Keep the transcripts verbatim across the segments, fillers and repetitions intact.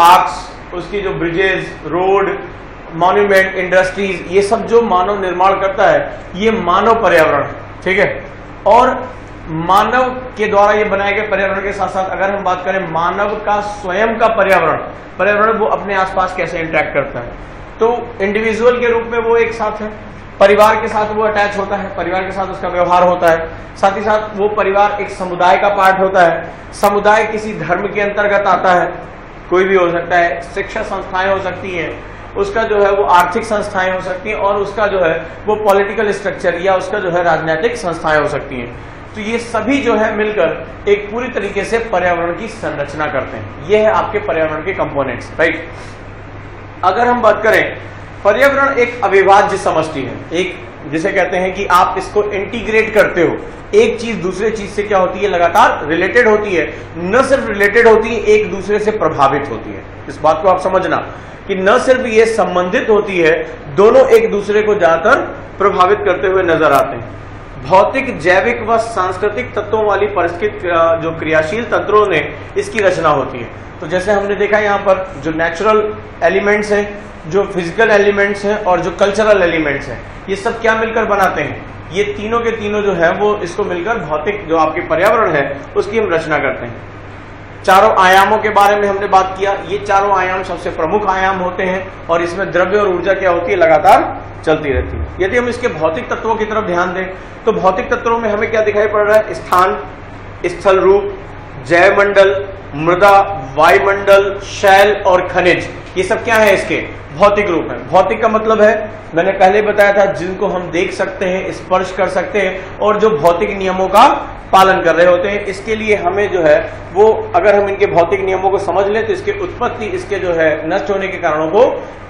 Parks, उसकी जो bridges, road, monument, industries, ये सब जो मानव निर्माण करता है ये मानव पर्यावरण है, ठीक है। और मानव के द्वारा ये बनाए गए पर्यावरण के साथ साथ अगर हम बात करें मानव का स्वयं का पर्यावरण पर्यावरण वो अपने आसपास कैसे इंटरेक्ट करता है, तो इंडिविजुअल के रूप में वो एक साथ है, परिवार के साथ वो अटैच होता है, परिवार के साथ उसका व्यवहार होता है, साथ ही साथ वो परिवार एक समुदाय का पार्ट होता है, समुदाय किसी धर्म के अंतर्गत आता है, कोई भी हो सकता है, शिक्षा संस्थाएं हो सकती हैं, उसका जो है वो आर्थिक संस्थाएं हो सकती हैं, और उसका जो है वो पॉलिटिकल स्ट्रक्चर या उसका जो है राजनीतिक संस्थाएं हो सकती हैं। तो ये सभी जो है मिलकर एक पूरी तरीके से पर्यावरण की संरचना करते हैं। ये है आपके पर्यावरण के कंपोनेंट्स, राइट। अगर हम बात करें, पर्यावरण एक अविभाज्य समष्टि है, एक जिसे कहते हैं कि आप इसको इंटीग्रेट करते हो, एक चीज दूसरे चीज से क्या होती है, लगातार रिलेटेड होती है, न सिर्फ रिलेटेड होती है, एक दूसरे से प्रभावित होती है। इस बात को आप समझना कि न सिर्फ ये संबंधित होती है, दोनों एक दूसरे को ज्यादातर प्रभावित करते हुए नजर आते हैं। भौतिक, जैविक व सांस्कृतिक तत्वों वाली परिस्थिति जो क्रियाशील तंत्रों ने इसकी रचना होती है। तो जैसे हमने देखा यहाँ पर जो नेचुरल एलिमेंट्स हैं, जो फिजिकल एलिमेंट्स हैं और जो कल्चरल एलिमेंट्स हैं, ये सब क्या मिलकर बनाते हैं, ये तीनों के तीनों जो है वो इसको मिलकर भौतिक जो आपके पर्यावरण है उसकी हम रचना करते हैं। चारों आयामों के बारे में हमने बात किया, ये चारों आयाम सबसे प्रमुख आयाम होते हैं और इसमें द्रव्य और ऊर्जा क्या होती है, लगातार चलती रहती है। यदि हम इसके भौतिक तत्वों की तरफ ध्यान दें तो भौतिक तत्वों में हमें क्या दिखाई पड़ रहा है, स्थान, स्थल रूप, जैवमंडल, मृदा, वायुमंडल, शैल और खनिज, ये सब क्या है, इसके भौतिक रूप है। भौतिक का मतलब है, मैंने पहले बताया था, जिनको हम देख सकते हैं, स्पर्श कर सकते हैं और जो भौतिक नियमों का पालन कर रहे होते हैं। इसके लिए हमें जो है वो अगर हम इनके भौतिक नियमों को समझ लें तो इसके उत्पत्ति, इसके जो है नष्ट होने के कारणों को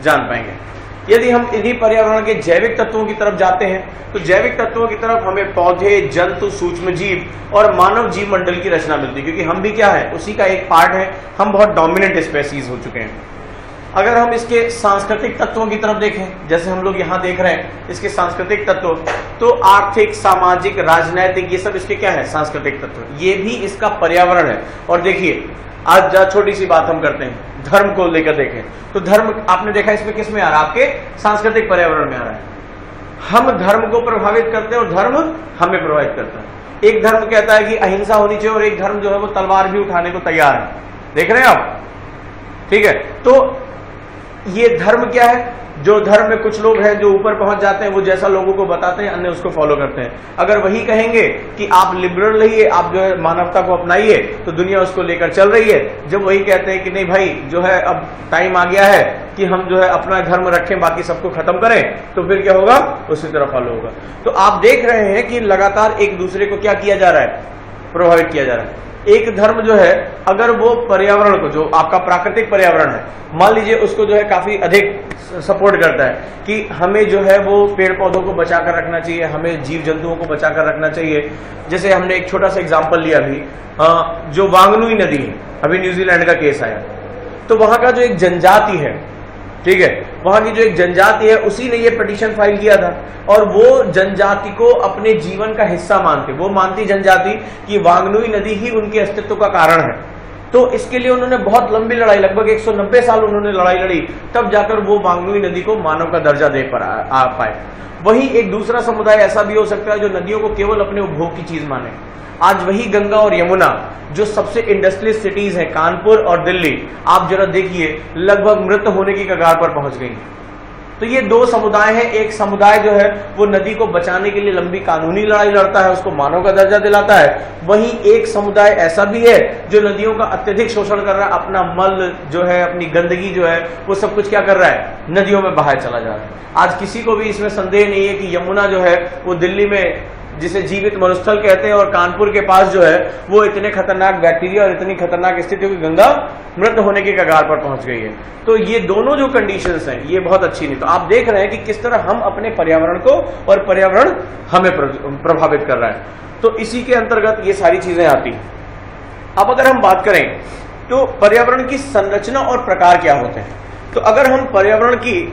जान पाएंगे। यदि हम इन्हीं पर्यावरण के जैविक तत्वों की तरफ जाते हैं तो जैविक तत्वों की तरफ हमें पौधे, जंतु, सूक्ष्म जीव और मानव जीव मंडल की रचना मिलती है, क्योंकि हम भी क्या है, उसी का एक पार्ट है, हम बहुत डोमिनेंट स्पेसीज हो चुके हैं। अगर हम इसके सांस्कृतिक तत्वों की तरफ देखें, जैसे हम लोग यहाँ देख रहे हैं इसके सांस्कृतिक तत्व, तो आर्थिक, सामाजिक, राजनैतिक, ये सब इसके क्या है, सांस्कृतिक तत्व, ये भी इसका पर्यावरण है। और देखिए आज छोटी सी बात हम करते हैं, धर्म को लेकर देखें तो धर्म आपने देखा इसमें किस में आ रहा है, आपके सांस्कृतिक पर्यावरण में आ रहा है। हम धर्म को प्रभावित करते हैं और धर्म हमें प्रभावित करता है। एक धर्म कहता है कि अहिंसा होनी चाहिए और एक धर्म जो है वो तलवार भी उठाने को तैयार है, देख रहे हैं आप, ठीक है। तो ये धर्म क्या है, जो धर्म में कुछ लोग हैं जो ऊपर पहुंच जाते हैं, वो जैसा लोगों को बताते हैं अन्य उसको फॉलो करते हैं। अगर वही कहेंगे कि आप लिबरल रहिए, आप जो है मानवता को अपनाइए, तो दुनिया उसको लेकर चल रही है। जब वही कहते हैं कि नहीं भाई, जो है अब टाइम आ गया है कि हम जो है अपना धर्म रखें, बाकी सबको खत्म करें, तो फिर क्या होगा, उसी तरह फॉलो होगा। तो आप देख रहे हैं कि लगातार एक दूसरे को क्या किया जा रहा है, प्रभावित किया जा रहा है। एक धर्म जो है अगर वो पर्यावरण को, जो आपका प्राकृतिक पर्यावरण है, मान लीजिए उसको जो है काफी अधिक सपोर्ट करता है कि हमें जो है वो पेड़ पौधों को बचा कर रखना चाहिए, हमें जीव जंतुओं को बचा कर रखना चाहिए। जैसे हमने एक छोटा सा एग्जांपल लिया अभी, जो वांगनुई नदी है, अभी न्यूजीलैंड का केस आया, तो वहां का जो एक जनजाति है, ठीक है, वहां की जो एक जनजाति है, उसी ने ये पिटीशन फाइल किया था और वो जनजाति को अपने जीवन का हिस्सा मानते, वो मानती जनजाति कि वांगनुई नदी ही उनके अस्तित्व का कारण है। तो इसके लिए उन्होंने बहुत लंबी लड़ाई, लगभग एक सौ नब्बे साल उन्होंने लड़ाई लड़ी, तब जाकर वो वांगनुई नदी को मानव का दर्जा दे पर आ पाए। वही एक दूसरा समुदाय ऐसा भी हो सकता है जो नदियों को केवल अपने उपभोग की चीज माने। आज वही गंगा और यमुना, जो सबसे इंडस्ट्रियल सिटीज हैं, कानपुर और दिल्ली, आप जरा देखिए, लगभग मृत होने की कगार पर पहुंच गई है। तो ये दो समुदाय हैं, एक समुदाय जो है वो नदी को बचाने के लिए लंबी कानूनी लड़ाई लड़ता है, उसको मानव का दर्जा दिलाता है, वहीं एक समुदाय ऐसा भी है जो नदियों का अत्यधिक शोषण कर रहा है, अपना मल जो है, अपनी गंदगी जो है, वो सब कुछ क्या कर रहा है, नदियों में बहाया चला जा रहा है। आज किसी को भी इसमें संदेह नहीं है कि यमुना जो है वो दिल्ली में, जिसे जीवित मरुस्थल कहते हैं, और कानपुर के पास जो है वो इतने खतरनाक बैक्टीरिया और इतनी खतरनाक स्थितियों की गंगा मृत होने के कगार पर पहुंच गई है। तो ये दोनों जो कंडीशंस हैं ये बहुत अच्छी नहीं। तो आप देख रहे हैं कि किस तरह हम अपने पर्यावरण को और पर्यावरण हमें प्रभावित कर रहा है। तो इसी के अंतर्गत ये सारी चीजें आती हैं। अब अगर हम बात करें तो पर्यावरण की संरचना और प्रकार क्या होते हैं, तो अगर हम पर्यावरण की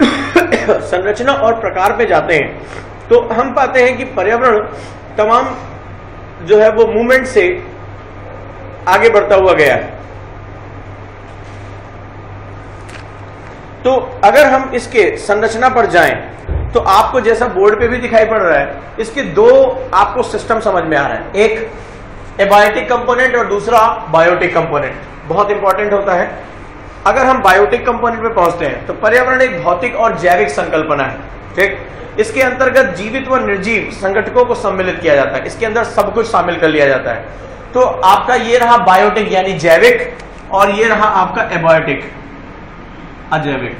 संरचना और प्रकार पे जाते हैं तो हम पाते हैं कि पर्यावरण तमाम जो है वो मूवमेंट से आगे बढ़ता हुआ गया है। तो अगर हम इसके संरचना पर जाएं तो आपको जैसा बोर्ड पे भी दिखाई पड़ रहा है, इसके दो आपको सिस्टम समझ में आ रहा है, एक एबायोटिक कंपोनेंट और दूसरा बायोटिक कंपोनेंट, बहुत इंपॉर्टेंट होता है। अगर हम बायोटिक कंपोनेंट पे पहुंचते हैं तो पर्यावरण एक भौतिक और जैविक संकल्पना है, ठीक। इसके अंतर्गत जीवित व निर्जीव संगठकों को सम्मिलित किया जाता है, इसके अंदर सब कुछ शामिल कर लिया जाता है। तो आपका ये रहा बायोटिक यानी जैविक और ये रहा आपका एबायोटिक अजैविक।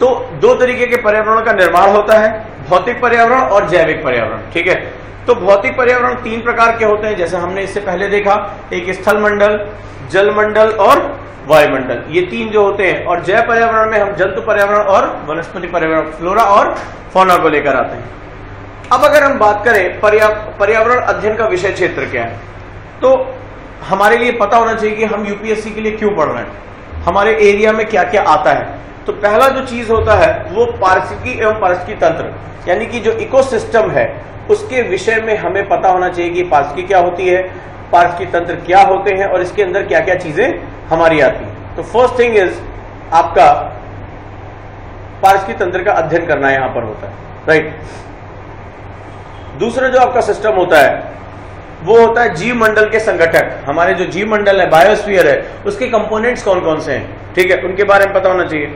तो दो तरीके के पर्यावरण का निर्माण होता है, भौतिक पर्यावरण और जैविक पर्यावरण, ठीक है। तो भौतिक पर्यावरण तीन प्रकार के होते हैं, जैसे हमने इससे पहले देखा, एक स्थल मंडल, जल मंडल और वायुमंडल, ये तीन जो होते हैं। और जैव पर्यावरण में हम जंतु पर्यावरण और वनस्पति पर्यावरण, फ्लोरा और फौना को लेकर आते हैं। अब अगर हम बात करें पर्या, पर्यावरण अध्ययन का विषय क्षेत्र क्या है, तो हमारे लिए पता होना चाहिए कि हम यूपीएससी के लिए क्यों पढ़ रहे हैं, हमारे एरिया में क्या क्या आता है। तो पहला जो चीज होता है वो पारिस्थितिकी एवं पारिस्थितिकी तंत्र, यानी कि जो इकोसिस्टम है उसके विषय में हमें पता होना चाहिए कि पारिस्थितिकी क्या होती है, पारिस्थितिकी तंत्र क्या होते हैं और इसके अंदर क्या क्या चीजें हमारी आती हैं। तो फर्स्ट थिंग इज आपका पारिस्थितिकी तंत्र का अध्ययन करना यहां पर होता है, राइट। दूसरा जो आपका सिस्टम होता है वो होता है जीव मंडल के संगठक, हमारे जो जीव मंडल है, बायोस्फीयर है, उसके कंपोनेंट्स कौन कौन से हैं, ठीक है, उनके बारे में पता होना चाहिए।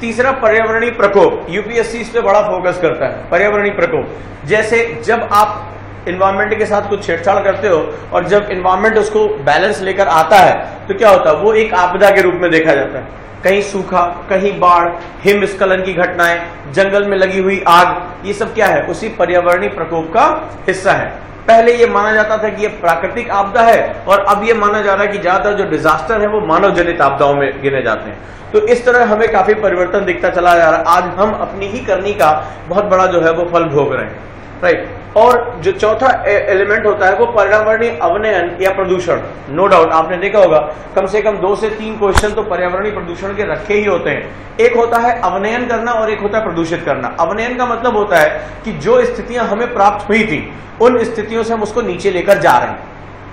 तीसरा पर्यावरणीय प्रकोप, यूपीएससी इस पे बड़ा फोकस करता है, पर्यावरणीय प्रकोप, जैसे जब आप इन्वायरमेंट के साथ कुछ छेड़छाड़ करते हो और जब इन्वायरमेंट उसको बैलेंस लेकर आता है तो क्या होता है, वो एक आपदा के रूप में देखा जाता है। कहीं सूखा, कहीं बाढ़, हिमस्खलन की घटनाएं, जंगल में लगी हुई आग, ये सब क्या है, उसी पर्यावरणीय प्रकोप का हिस्सा है। पहले ये माना जाता था कि ये प्राकृतिक आपदा है और अब ये माना जा रहा है कि ज्यादातर जो डिजास्टर है वो मानव जनित आपदाओं में गिने जाते हैं। तो इस तरह हमें काफी परिवर्तन दिखता चला जा रहा है, आज हम अपनी ही करनी का बहुत बड़ा जो है वो फल भोग रहे हैं, राइट। और जो चौथा एलिमेंट होता है वो पर्यावरणीय अवनयन या प्रदूषण, नो डाउट आपने देखा होगा कम से कम दो से तीन क्वेश्चन तो पर्यावरणीय प्रदूषण के रखे ही होते हैं। एक होता है अवनयन करना और एक होता है प्रदूषित करना। अवनयन का मतलब होता है कि जो स्थितियां हमें प्राप्त हुई थी उन स्थितियों से हम उसको नीचे लेकर जा रहे हैं,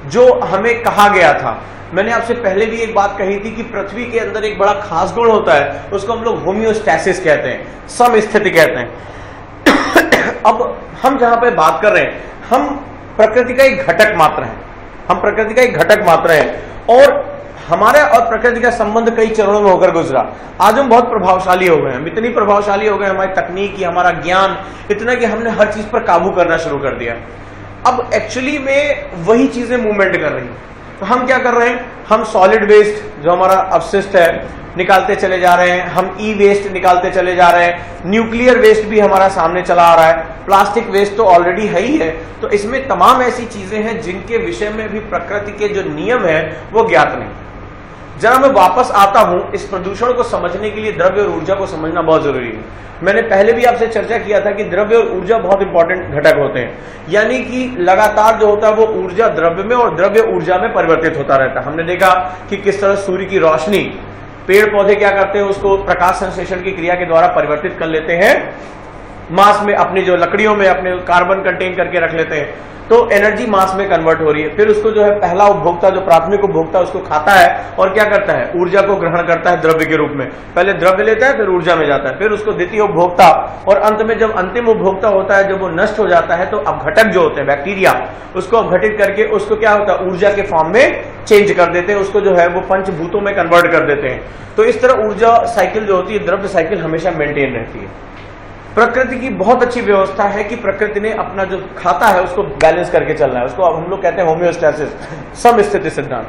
जो हमें कहा गया था। मैंने आपसे पहले भी एक बात कही थी कि पृथ्वी के अंदर एक बड़ा खास गुण होता है, उसको हम लोग होमियोस्टैसिस कहते हैं, समस्थिति कहते हैं। अब हम जहां पे बात कर रहे हैं हम प्रकृति का एक घटक मात्र हैं, हम प्रकृति का एक घटक मात्र हैं और हमारा और प्रकृति का संबंध कई चरणों में होकर गुजरा। आज हम बहुत प्रभावशाली हो गए हैं, इतनी प्रभावशाली हो गए हमारी तकनीक, हमारा ज्ञान इतना कि हमने हर चीज पर काबू करना शुरू कर दिया। अब एक्चुअली में वही चीजें मूवमेंट कर रही हैं। तो हम क्या कर रहे हैं, हम सॉलिड वेस्ट जो हमारा अपशिष्ट है निकालते चले जा रहे हैं, हम ई वेस्ट निकालते चले जा रहे हैं, न्यूक्लियर वेस्ट भी हमारा सामने चला आ रहा है, प्लास्टिक वेस्ट तो ऑलरेडी है ही है। तो इसमें तमाम ऐसी चीजें हैं जिनके विषय में भी प्रकृति के जो नियम है वो ज्ञात नहीं। जरा मैं वापस आता हूं, इस प्रदूषण को समझने के लिए द्रव्य और ऊर्जा को समझना बहुत जरूरी है। मैंने पहले भी आपसे चर्चा किया था कि द्रव्य और ऊर्जा बहुत इंपॉर्टेंट घटक होते हैं, यानी कि लगातार जो होता है वो ऊर्जा द्रव्य में और द्रव्य ऊर्जा में परिवर्तित होता रहता है। हमने देखा कि किस तरह सूर्य की रोशनी, पेड़ पौधे क्या करते हैं, उसको प्रकाश संश्लेषण की क्रिया के द्वारा परिवर्तित कर लेते हैं मास में, अपनी जो लकड़ियों में अपने कार्बन कंटेन करके रख लेते हैं, तो एनर्जी मास में कन्वर्ट हो रही है। फिर उसको जो है पहला उपभोक्ता, जो प्राथमिक उपभोक्ता, उसको खाता है और क्या करता है, ऊर्जा को ग्रहण करता है द्रव्य के रूप में। पहले द्रव्य लेता है फिर ऊर्जा में जाता है, फिर उसको द्वितीय उपभोक्ता और अंत में जब अंतिम उपभोक्ता होता है, जब वो नष्ट हो जाता है तो अपघटक जो होते हैं बैक्टीरिया, उसको अपघटित करके उसको क्या होता है, ऊर्जा के फॉर्म में चेंज कर देते हैं, उसको जो है वो पंचभूतों में कन्वर्ट कर देते हैं। तो इस तरह ऊर्जा साइकिल जो होती है, द्रव्य साइकिल हमेशा मेंटेन रहती है। प्रकृति की बहुत अच्छी व्यवस्था है कि प्रकृति ने अपना जो खाता है उसको बैलेंस करके चलना है, उसको अब हम लोग कहते हैं होमियोस्टेसिस, समस्थिति सिद्धांत।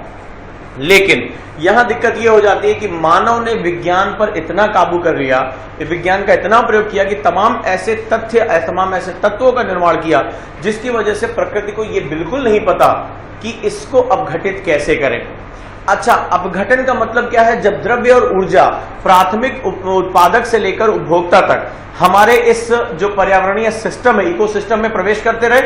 लेकिन यहां दिक्कत यह हो जाती है कि मानव ने विज्ञान पर इतना काबू कर लिया, विज्ञान का इतना प्रयोग किया कि तमाम ऐसे तथ्य, तमाम ऐसे तत्वों का निर्माण किया जिसकी वजह से प्रकृति को यह बिल्कुल नहीं पता कि इसको अपघटित कैसे करें। अच्छा, अपघटन का मतलब क्या है, जब द्रव्य और ऊर्जा प्राथमिक उत्पादक से लेकर उपभोक्ता तक हमारे इस जो पर्यावरणीय सिस्टम है, इकोसिस्टम में प्रवेश करते रहे।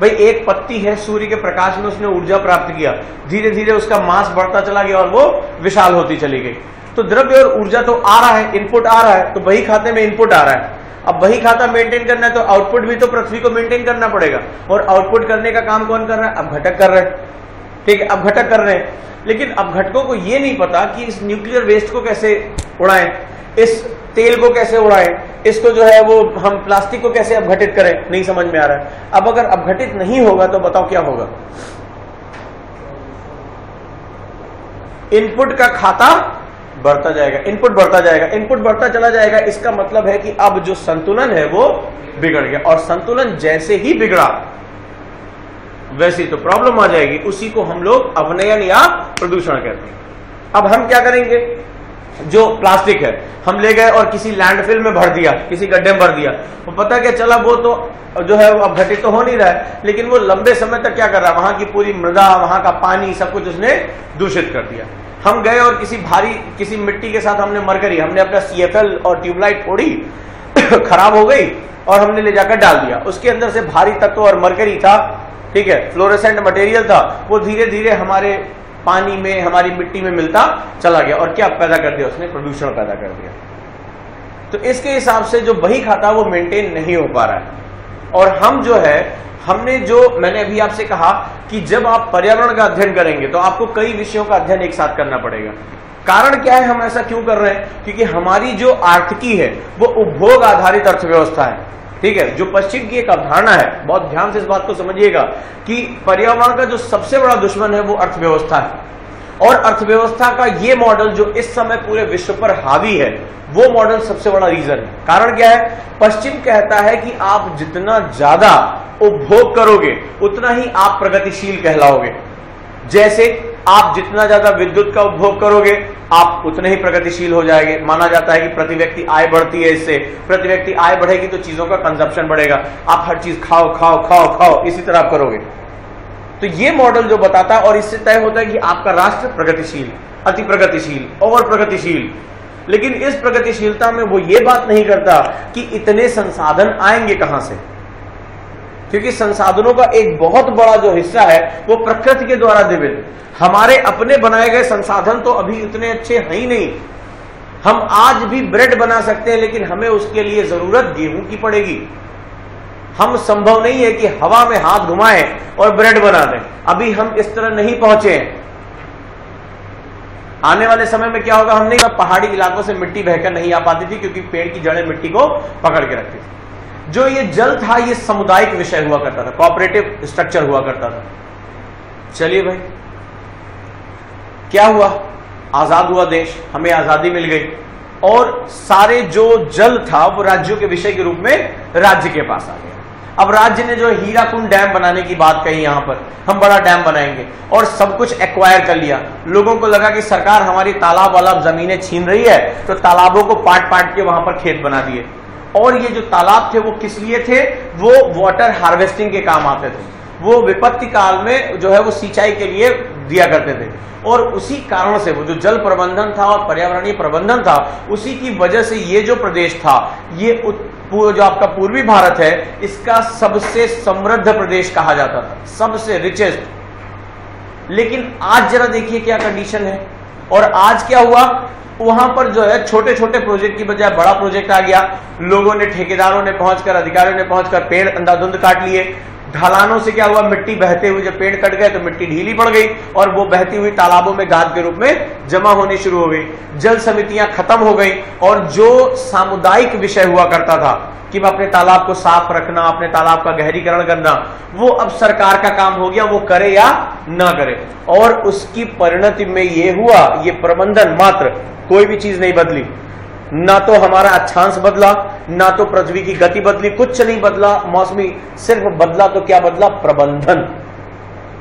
भाई एक पत्ती है, सूर्य के प्रकाश में उसने ऊर्जा प्राप्त किया, धीरे धीरे उसका मास बढ़ता चला गया और वो विशाल होती चली गई। तो द्रव्य और ऊर्जा तो आ रहा है, इनपुट आ रहा है, तो वही खाते में इनपुट आ रहा है। अब वही खाता मेंटेन करना है तो आउटपुट भी तो पृथ्वी को मेंटेन करना पड़ेगा और आउटपुट करने का काम कौन कर रहा है, अब घटक कर रहे हैं। ठीक है, अपघटक कर रहे हैं, लेकिन अपघटकों को ये नहीं पता कि इस न्यूक्लियर वेस्ट को कैसे उड़ाएं, इस तेल को कैसे उड़ाएं, इसको जो है वो हम प्लास्टिक को कैसे अपघटित करें, नहीं समझ में आ रहा है। अब अगर अपघटित नहीं होगा तो बताओ क्या होगा। इनपुट का खाता बढ़ता जाएगा, इनपुट बढ़ता जाएगा, इनपुट बढ़ता चला जाएगा। इसका मतलब है कि अब जो संतुलन है वो बिगड़ गया, और संतुलन जैसे ही बिगड़ा वैसी तो प्रॉब्लम आ जाएगी। उसी को हम लोग अवनयन या प्रदूषण कहते हैं। अब हम क्या करेंगे, जो प्लास्टिक है हम ले गए और किसी लैंडफिल में भर दिया, किसी गड्ढे में भर दिया, वो पता क्या चला, वो तो जो है वो अपघटित तो हो नहीं रहा है, लेकिन वो लंबे समय तक क्या कर रहा है, वहां की पूरी मृदा, वहां का पानी, सब कुछ उसने दूषित कर दिया। हम गए और किसी भारी किसी मिट्टी के साथ हमने मरकरी, हमने अपना सीएफएल और ट्यूबलाइट फोड़ी, खराब हो गई और हमने ले जाकर डाल दिया। उसके अंदर से भारी तत्व और मरकरी था, ठीक है, फ्लोरेसेंट मटेरियल था, वो धीरे धीरे हमारे पानी में, हमारी मिट्टी में मिलता चला गया, और क्या पैदा कर दिया उसने, प्रदूषण पैदा कर दिया। तो इसके हिसाब से जो बही खाता वो मेंटेन नहीं हो पा रहा है। और हम जो है, हमने जो मैंने अभी आपसे कहा कि जब आप पर्यावरण का अध्ययन करेंगे तो आपको कई विषयों का अध्ययन एक साथ करना पड़ेगा। कारण क्या है, हम ऐसा क्यों कर रहे हैं, क्योंकि हमारी जो आर्थिकी है वो उपभोग आधारित अर्थव्यवस्था है, ठीक है, जो पश्चिम की एक अवधारणा है। बहुत ध्यान से इस बात को समझिएगा कि पर्यावरण का जो सबसे बड़ा दुश्मन है वो अर्थव्यवस्था है, और अर्थव्यवस्था का ये मॉडल जो इस समय पूरे विश्व पर हावी है, वो मॉडल सबसे बड़ा रीजन है। कारण क्या है, पश्चिम कहता है कि आप जितना ज्यादा उपभोग करोगे उतना ही आप प्रगतिशील कहलाओगे। जैसे आप जितना ज्यादा विद्युत का उपभोग करोगे आप उतने ही प्रगतिशील हो जाएंगे। माना जाता है कि प्रति व्यक्ति आय बढ़ती है, इससे प्रति व्यक्ति आय बढ़ेगी तो चीजों का कंजप्शन बढ़ेगा। आप हर चीज खाओ खाओ खाओ खाओ इसी तरह आप करोगे। तो ये मॉडल जो बताता है, और इससे तय होता है कि आपका राष्ट्र प्रगतिशील, अति प्रगतिशील, ओवर प्रगतिशील। लेकिन इस प्रगतिशीलता में वो ये बात नहीं करता कि इतने संसाधन आएंगे कहां से, क्योंकि संसाधनों का एक बहुत बड़ा जो हिस्सा है वो प्रकृति के द्वारा दिवित, हमारे अपने बनाए गए संसाधन तो अभी इतने अच्छे हैं ही नहीं। हम आज भी ब्रेड बना सकते हैं, लेकिन हमें उसके लिए जरूरत गेहूं की पड़ेगी। हम संभव नहीं है कि हवा में हाथ घुमाएं और ब्रेड बना दें, अभी हम इस तरह नहीं पहुंचे हैं। आने वाले समय में क्या होगा, हमने पहाड़ी इलाकों से मिट्टी बहकर नहीं आ पाती थी क्योंकि पेड़ की जड़ें मिट्टी को पकड़ के रखती थी। जो ये जल था ये सामुदायिक विषय हुआ करता था, कॉपरेटिव स्ट्रक्चर हुआ करता था। चलिए भाई, क्या हुआ, आजाद हुआ देश, हमें आजादी मिल गई, और सारे जो जल था वो राज्यों के विषय के रूप में राज्य के पास आ गया। अब राज्य ने जो हीराकुंड डैम बनाने की बात कही, यहां पर हम बड़ा डैम बनाएंगे, और सब कुछ एक्वायर कर लिया। लोगों को लगा कि सरकार हमारी तालाब वाला जमीनें छीन रही है, तो तालाबों को पाट पाट के वहां पर खेत बना दिए। और ये जो तालाब थे वो किस लिए थे, वो वाटर हार्वेस्टिंग के काम आते थे, वो विपत्ति काल में जो है वो सिंचाई के लिए दिया करते थे। और उसी कारण से वो जो जल प्रबंधन था और पर्यावरणीय प्रबंधन था, उसी की वजह से ये जो प्रदेश था, ये जो आपका पूर्वी भारत है, इसका सबसे समृद्ध प्रदेश कहा जाता था, सबसे रिचेस्ट। लेकिन आज जरा देखिए क्या कंडीशन है, और आज क्या हुआ, वहां पर जो है छोटे छोटे प्रोजेक्ट की बजाय बड़ा प्रोजेक्ट आ गया। लोगों ने, ठेकेदारों ने पहुंचकर, अधिकारियों ने पहुंचकर पेड़ अंधाधुंध काट लिए। ढलानों से क्या हुआ, मिट्टी बहते हुए, जब पेड़ कट गए तो मिट्टी ढीली पड़ गई, और वो बहती हुई तालाबों में गाद के रूप में जमा होने शुरू हो गई। जल समितियां खत्म हो गई, और जो सामुदायिक विषय हुआ करता था कि अपने तालाब को साफ रखना, अपने तालाब का गहरीकरण करना, वो अब सरकार का काम हो गया, वो करे या ना करे। और उसकी परिणति में ये हुआ, ये प्रबंधन मात्र, कोई भी चीज नहीं बदली, ना तो हमारा अक्षांश बदला, ना तो पृथ्वी की गति बदली, कुछ नहीं बदला मौसमी, सिर्फ बदला तो क्या बदला, प्रबंधन,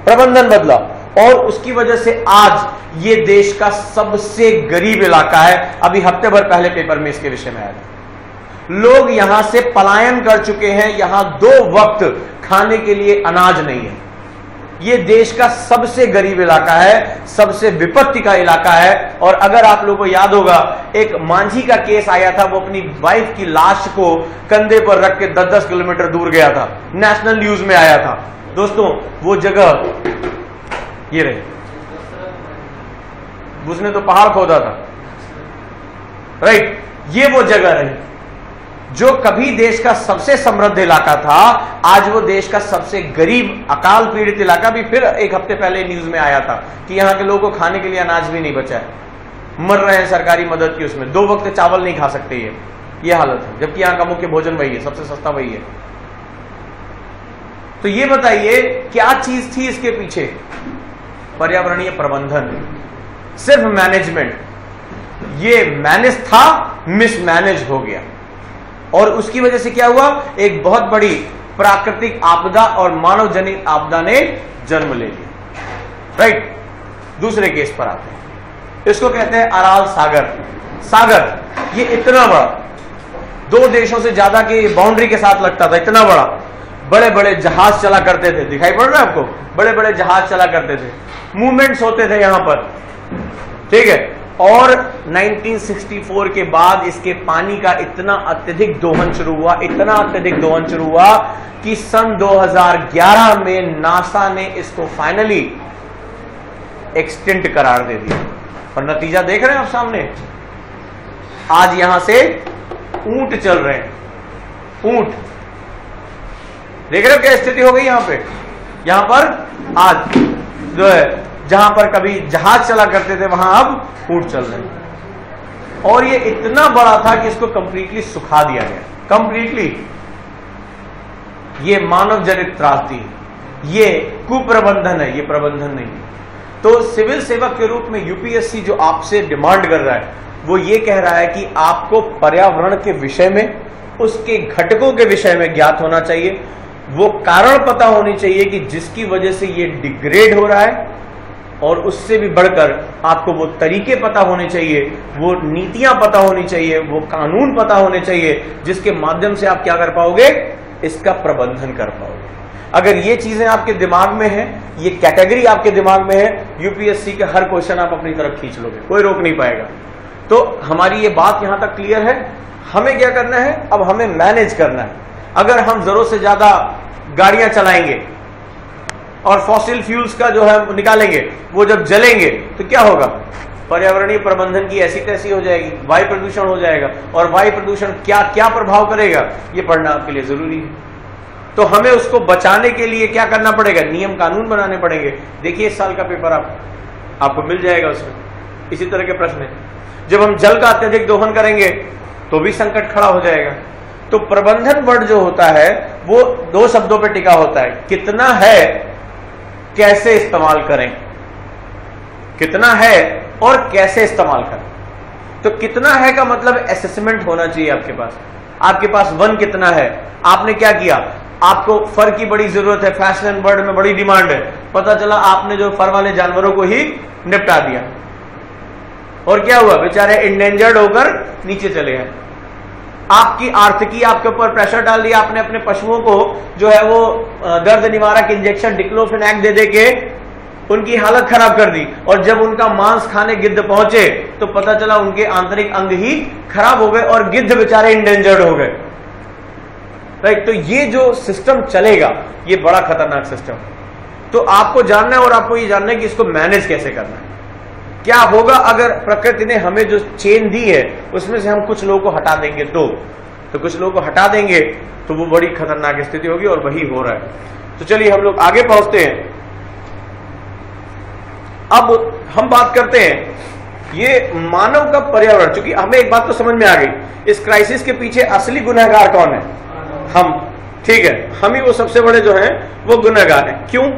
प्रबंधन बदला। और उसकी वजह से आज ये देश का सबसे गरीब इलाका है। अभी हफ्ते भर पहले पेपर में इसके विषय में आया था, लोग यहां से पलायन कर चुके हैं, यहां दो वक्त खाने के लिए अनाज नहीं है। ये देश का सबसे गरीब इलाका है, सबसे विपत्ति का इलाका है। और अगर आप लोगों को याद होगा, एक मांझी का केस आया था, वो अपनी वाइफ की लाश को कंधे पर रख के दस दस किलोमीटर दूर गया था, नेशनल न्यूज में आया था। दोस्तों वो जगह ये रही, उसने तो पहाड़ खोदा था, राइट, ये वो जगह रही जो कभी देश का सबसे समृद्ध इलाका था, आज वो देश का सबसे गरीब अकाल पीड़ित इलाका भी फिर एक हफ्ते पहले न्यूज में आया था कि यहां के लोगों को खाने के लिए अनाज भी नहीं बचा है, मर रहे हैं सरकारी मदद की उसमें, दो वक्त चावल नहीं खा सकते, ये ये हालत है, जबकि यहां का मुख्य भोजन वही है, सबसे सस्ता वही है। तो ये बताइए क्या चीज थी इसके पीछे? पर्यावरणीय प्रबंधन, सिर्फ मैनेजमेंट। ये मैनेज था, मिसमैनेज हो गया, और उसकी वजह से क्या हुआ? एक बहुत बड़ी प्राकृतिक आपदा और मानव जनित आपदा ने जन्म ले लिया। राइट, दूसरे केस पर आते हैं। इसको कहते हैं अराल सागर। सागर ये इतना बड़ा, दो देशों से ज्यादा की बाउंड्री के साथ लगता था, इतना बड़ा, बड़े बड़े जहाज चला करते थे, दिखाई पड़ रहा है आपको? बड़े बड़े जहाज चला करते थे, मूवमेंट्स होते थे यहां पर, ठीक है। और उन्नीस सौ चौंसठ के बाद इसके पानी का इतना अत्यधिक दोहन शुरू हुआ, इतना अत्यधिक दोहन शुरू हुआ कि सन दो हज़ार ग्यारह में नासा ने इसको फाइनली एक्सटिंक्ट करार दे दिया। और नतीजा देख रहे हैं आप सामने, आज यहां से ऊंट चल रहे हैं, ऊंट देख रहे हो क्या स्थिति हो गई यहां पे। यहां पर आज जो है, जहां पर कभी जहाज चला करते थे, वहां अब ऊंट चल रहे हैं। और ये इतना बड़ा था कि इसको कंप्लीटली सुखा दिया गया, कंप्लीटली। ये मानव जनित त्रासदी, ये कुप्रबंधन है, ये प्रबंधन नहीं है। तो सिविल सेवक के रूप में यूपीएससी जो आपसे डिमांड कर रहा है, वो ये कह रहा है कि आपको पर्यावरण के विषय में, उसके घटकों के विषय में ज्ञात होना चाहिए, वो कारण पता होने चाहिए कि जिसकी वजह से ये डिग्रेड हो रहा है, और उससे भी बढ़कर आपको वो तरीके पता होने चाहिए, वो नीतियां पता होनी चाहिए, वो कानून पता होने चाहिए, जिसके माध्यम से आप क्या कर पाओगे, इसका प्रबंधन कर पाओगे। अगर ये चीजें आपके दिमाग में है, ये कैटेगरी आपके दिमाग में है, यूपीएससी के हर क्वेश्चन आप अपनी तरफ खींच लोगे, कोई रोक नहीं पाएगा। तो हमारी ये बात यहां तक क्लियर है। हमें क्या करना है अब? हमें मैनेज करना है। अगर हम जरूरत से ज्यादा गाड़ियां चलाएंगे और फॉसिल फ्यूल्स का जो है निकालेंगे, वो जब जलेंगे तो क्या होगा? पर्यावरणीय प्रबंधन की ऐसी तैसी हो जाएगी, वायु प्रदूषण हो जाएगा। और वायु प्रदूषण क्या क्या प्रभाव करेगा, ये पढ़ना आपके लिए जरूरी है। तो हमें उसको बचाने के लिए क्या करना पड़ेगा? नियम कानून बनाने पड़ेंगे। देखिए इस साल का पेपर आप आपको मिल जाएगा, उसमें इसी तरह के प्रश्न है। जब हम जल का अत्यधिक दोहन करेंगे तो भी संकट खड़ा हो जाएगा। तो प्रबंधन वर्ड जो होता है वो दो शब्दों पे टिका होता है, कितना है, कैसे इस्तेमाल करें। कितना है और कैसे इस्तेमाल करें। तो कितना है का मतलब असेसमेंट होना चाहिए आपके पास। आपके पास वन कितना है, आपने क्या किया, आपको फर की बड़ी जरूरत है, फैशन वर्ड में बड़ी डिमांड है, पता चला आपने जो फर वाले जानवरों को ही निपटा दिया, और क्या हुआ, बेचारे इंडेंजर्ड होकर नीचे चले गए। आपकी आर्थिकी आपके ऊपर प्रेशर डाल दिया, आपने अपने पशुओं को जो है वो दर्द निवारक इंजेक्शन डिक्लोफिनेक दे दे के उनकी हालत खराब कर दी, और जब उनका मांस खाने गिद्ध पहुंचे तो पता चला उनके आंतरिक अंग ही खराब हो गए और गिद्ध बेचारे इंडेंजर्ड हो गए। राइट, तो ये जो सिस्टम चलेगा, ये बड़ा खतरनाक सिस्टम है। तो आपको जानना है, और आपको ये जानना है कि इसको मैनेज कैसे करना है। क्या होगा अगर प्रकृति ने हमें जो चेन दी है उसमें से हम कुछ लोगों को हटा देंगे तो तो कुछ लोगों को हटा देंगे तो वो बड़ी खतरनाक स्थिति होगी, और वही हो रहा है। तो चलिए हम लोग आगे पहुंचते हैं। अब हम बात करते हैं ये मानव का पर्यावरण, क्योंकि हमें एक बात तो समझ में आ गई, इस क्राइसिस के पीछे असली गुनहगार कौन है? हम, ठीक है, हम ही वो सबसे बड़े जो हैं वो गुनहगार हैं। क्यों?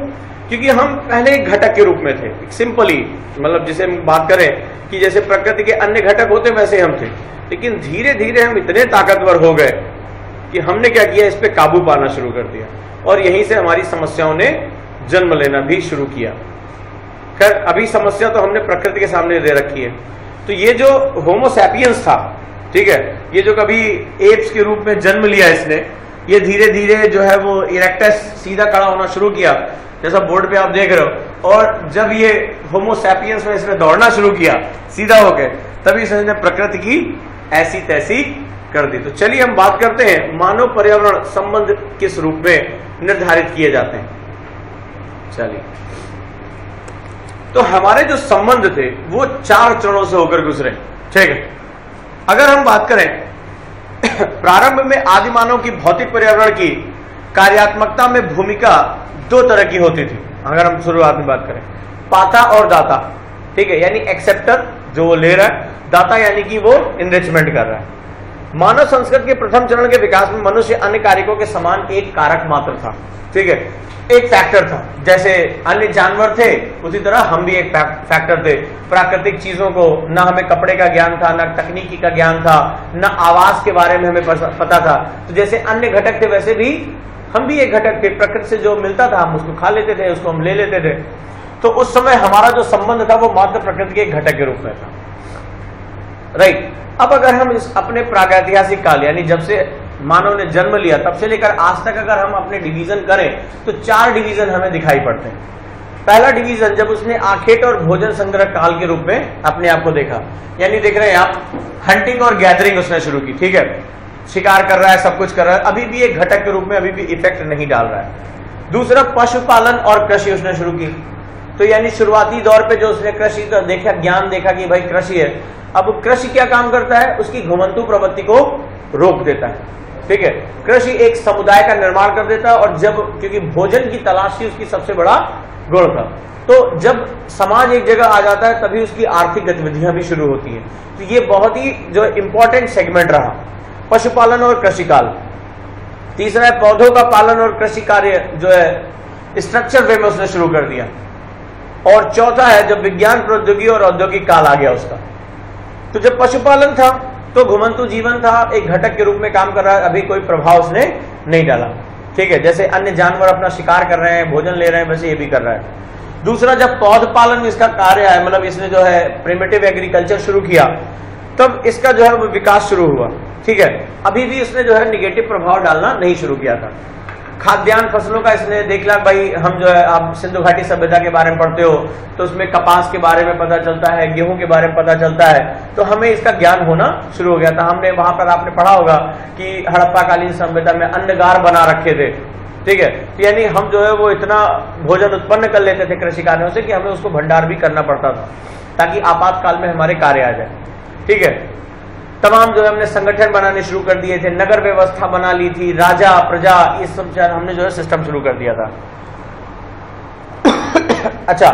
क्योंकि हम पहले एक घटक के रूप में थे, सिंपली, मतलब जिसे हम बात करें कि जैसे प्रकृति के अन्य घटक होते वैसे हम थे, लेकिन धीरे धीरे हम इतने ताकतवर हो गए कि हमने क्या किया, इस पे काबू पाना शुरू कर दिया, और यहीं से हमारी समस्याओं ने जन्म लेना भी शुरू किया। खैर, अभी समस्या तो हमने प्रकृति के सामने दे रखी है। तो ये जो होमो सैपियंस था, ठीक है, ये जो कभी एप्स के रूप में जन्म लिया इसने, ये धीरे धीरे जो है वो इरेक्टस, सीधा खड़ा होना शुरू किया, जैसा बोर्ड पे आप देख रहे हो। और जब ये होमो सैपियंस में इसने दौड़ना शुरू किया सीधा होकर, तभी इसने प्रकृति की ऐसी तैसी कर दी। तो चलिए हम बात करते हैं मानव पर्यावरण संबंध किस रूप में निर्धारित किए जाते हैं। चलिए, तो हमारे जो संबंध थे वो चार चरणों से होकर गुजरे, ठीक है। अगर हम बात करें प्रारंभ में आदिमानव की भौतिक पर्यावरण की कार्यात्मकता में भूमिका दो तरह की होती थी। अगर हम शुरुआत में बात करें, पाता और दाता, ठीक है, यानी एक्सेप्टर जो वो ले रहा है, दाता यानी कि वो इनरिचमेंट कर रहा है। मानव संस्कृति के प्रथम चरण के विकास में मनुष्य अन्य कारकों के समान एक कारक मात्र था, ठीक है, एक फैक्टर था। जैसे अन्य जानवर थे उसी तरह हम भी एक फैक्टर थे। प्राकृतिक चीजों को, ना हमें कपड़े का ज्ञान था, ना तकनीकी का ज्ञान था, ना आवास के बारे में हमें पता था। तो जैसे अन्य घटक थे वैसे भी हम भी एक घटक थे। प्रकृति से जो मिलता था हम उसको खा लेते थे, उसको हम ले लेते थे। तो उस समय हमारा जो संबंध था वो मात्र प्रकृति के एक घटक के रूप में था, राइट। अब अगर हम इस अपने प्रागैतिहासिक काल, यानी जब से मानव ने जन्म लिया तब से लेकर आज तक अगर हम अपने डिवीजन करें तो चार डिवीजन हमें दिखाई पड़ते हैं। पहला डिवीजन, जब उसने आखेट और भोजन संग्रह काल के रूप में अपने आप को देखा, यानी देख रहे हैं आप हंटिंग और गैदरिंग उसने शुरू की, ठीक है, शिकार कर रहा है, सब कुछ कर रहा है, अभी भी एक घटक के रूप में अभी भी इफेक्ट नहीं डाल रहा है। दूसरा, पशुपालन और कृषि उसने शुरू की, तो यानी शुरुआती दौर पे जो उसने कृषि तो देखा, ज्ञान देखा कि भाई कृषि है। अब कृषि क्या काम करता है, उसकी घुमंतु प्रवृत्ति को रोक देता है, ठीक है। कृषि एक समुदाय का निर्माण कर देता है, और जब क्योंकि भोजन की तलाशी उसकी सबसे बड़ा गुण था, तो जब समाज एक जगह आ जाता है तभी उसकी आर्थिक गतिविधियां भी शुरू होती हैं। तो ये बहुत ही जो इंपॉर्टेंट सेगमेंट रहा, पशुपालन और कृषि काल। तीसरा है पौधों का पालन और कृषि कार्य, जो है स्ट्रक्चर वे में उसने शुरू कर दिया। और चौथा है जब विज्ञान प्रौद्योगिकी और औद्योगिक काल आ गया उसका। तो जब पशुपालन था तो घुमंतु जीवन था, एक घटक के रूप में काम कर रहा है, अभी कोई प्रभाव उसने नहीं डाला, ठीक है। जैसे अन्य जानवर अपना शिकार कर रहे हैं, भोजन ले रहे हैं, वैसे ये भी कर रहा है। दूसरा, जब पौध पालन इसका कार्य है, मतलब इसने जो है प्रिमिटिव एग्रीकल्चर शुरू किया, तब इसका जो है वो विकास शुरू हुआ, ठीक है। अभी भी इसने जो है निगेटिव प्रभाव डालना नहीं शुरू किया था। खाद्यान्न फसलों का इसने देख ला, भाई हम जो है, आप सिंधु घाटी सभ्यता के बारे में पढ़ते हो तो उसमें कपास के बारे में पता चलता है, गेहूं के बारे में पता चलता है, तो हमें इसका ज्ञान होना शुरू हो गया था। हमने वहां पर, आपने पढ़ा होगा कि हड़प्पा कालीन सभ्यता में अन्नगार बना रखे थे, ठीक है, यानी हम जो है वो इतना भोजन उत्पन्न कर लेते थे कृषि कार्यों से कि हमें उसको भंडार भी करना पड़ता था ताकि आपातकाल में हमारे कार्य आ जाए, ठीक है। तमाम जो है हमने संगठन बनाने शुरू कर दिए थे, नगर व्यवस्था बना ली थी, राजा प्रजा ये सब हमने जो है सिस्टम शुरू कर दिया था। अच्छा,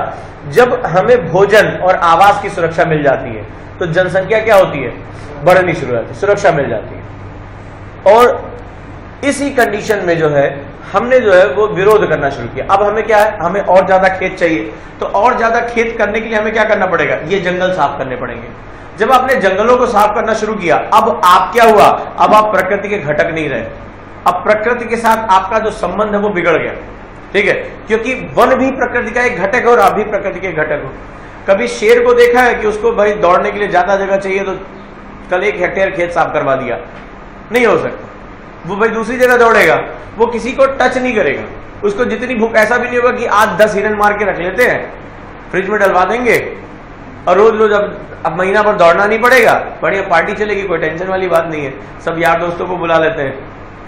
जब हमें भोजन और आवास की सुरक्षा मिल जाती है तो जनसंख्या क्या होती है, बढ़नी शुरू हो जाती है, सुरक्षा मिल जाती है। और इसी कंडीशन में जो है हमने जो है वो विरोध करना शुरू किया। अब हमें क्या है, हमें और ज्यादा खेत चाहिए, तो और ज्यादा खेत करने के लिए हमें क्या करना पड़ेगा, ये जंगल साफ करने पड़ेंगे। जब आपने जंगलों को साफ करना शुरू किया, अब आप क्या हुआ, अब आप प्रकृति के घटक नहीं रहे, अब प्रकृति के साथ आपका जो संबंध है वो बिगड़ गया, ठीक है, क्योंकि वन भी प्रकृति का एक घटक है और आप भी प्रकृति के घटक हो। कभी शेर को देखा है कि उसको भाई दौड़ने के लिए ज्यादा जगह चाहिए तो कल एक हेक्टेयर खेत साफ करवा दिया, नहीं हो सकता, वो भाई दूसरी जगह दौड़ेगा, वो किसी को टच नहीं करेगा, उसको जितनी भूख, ऐसा भी नहीं होगा कि आज दस हिरन मार के रख लेते हैं, फ्रिज में डलवा देंगे और रोज रोज अब अब महीना भर दौड़ना नहीं पड़ेगा, बढ़िया पार्टी चलेगी, कोई टेंशन वाली बात नहीं है, सब यार दोस्तों को बुला लेते हैं,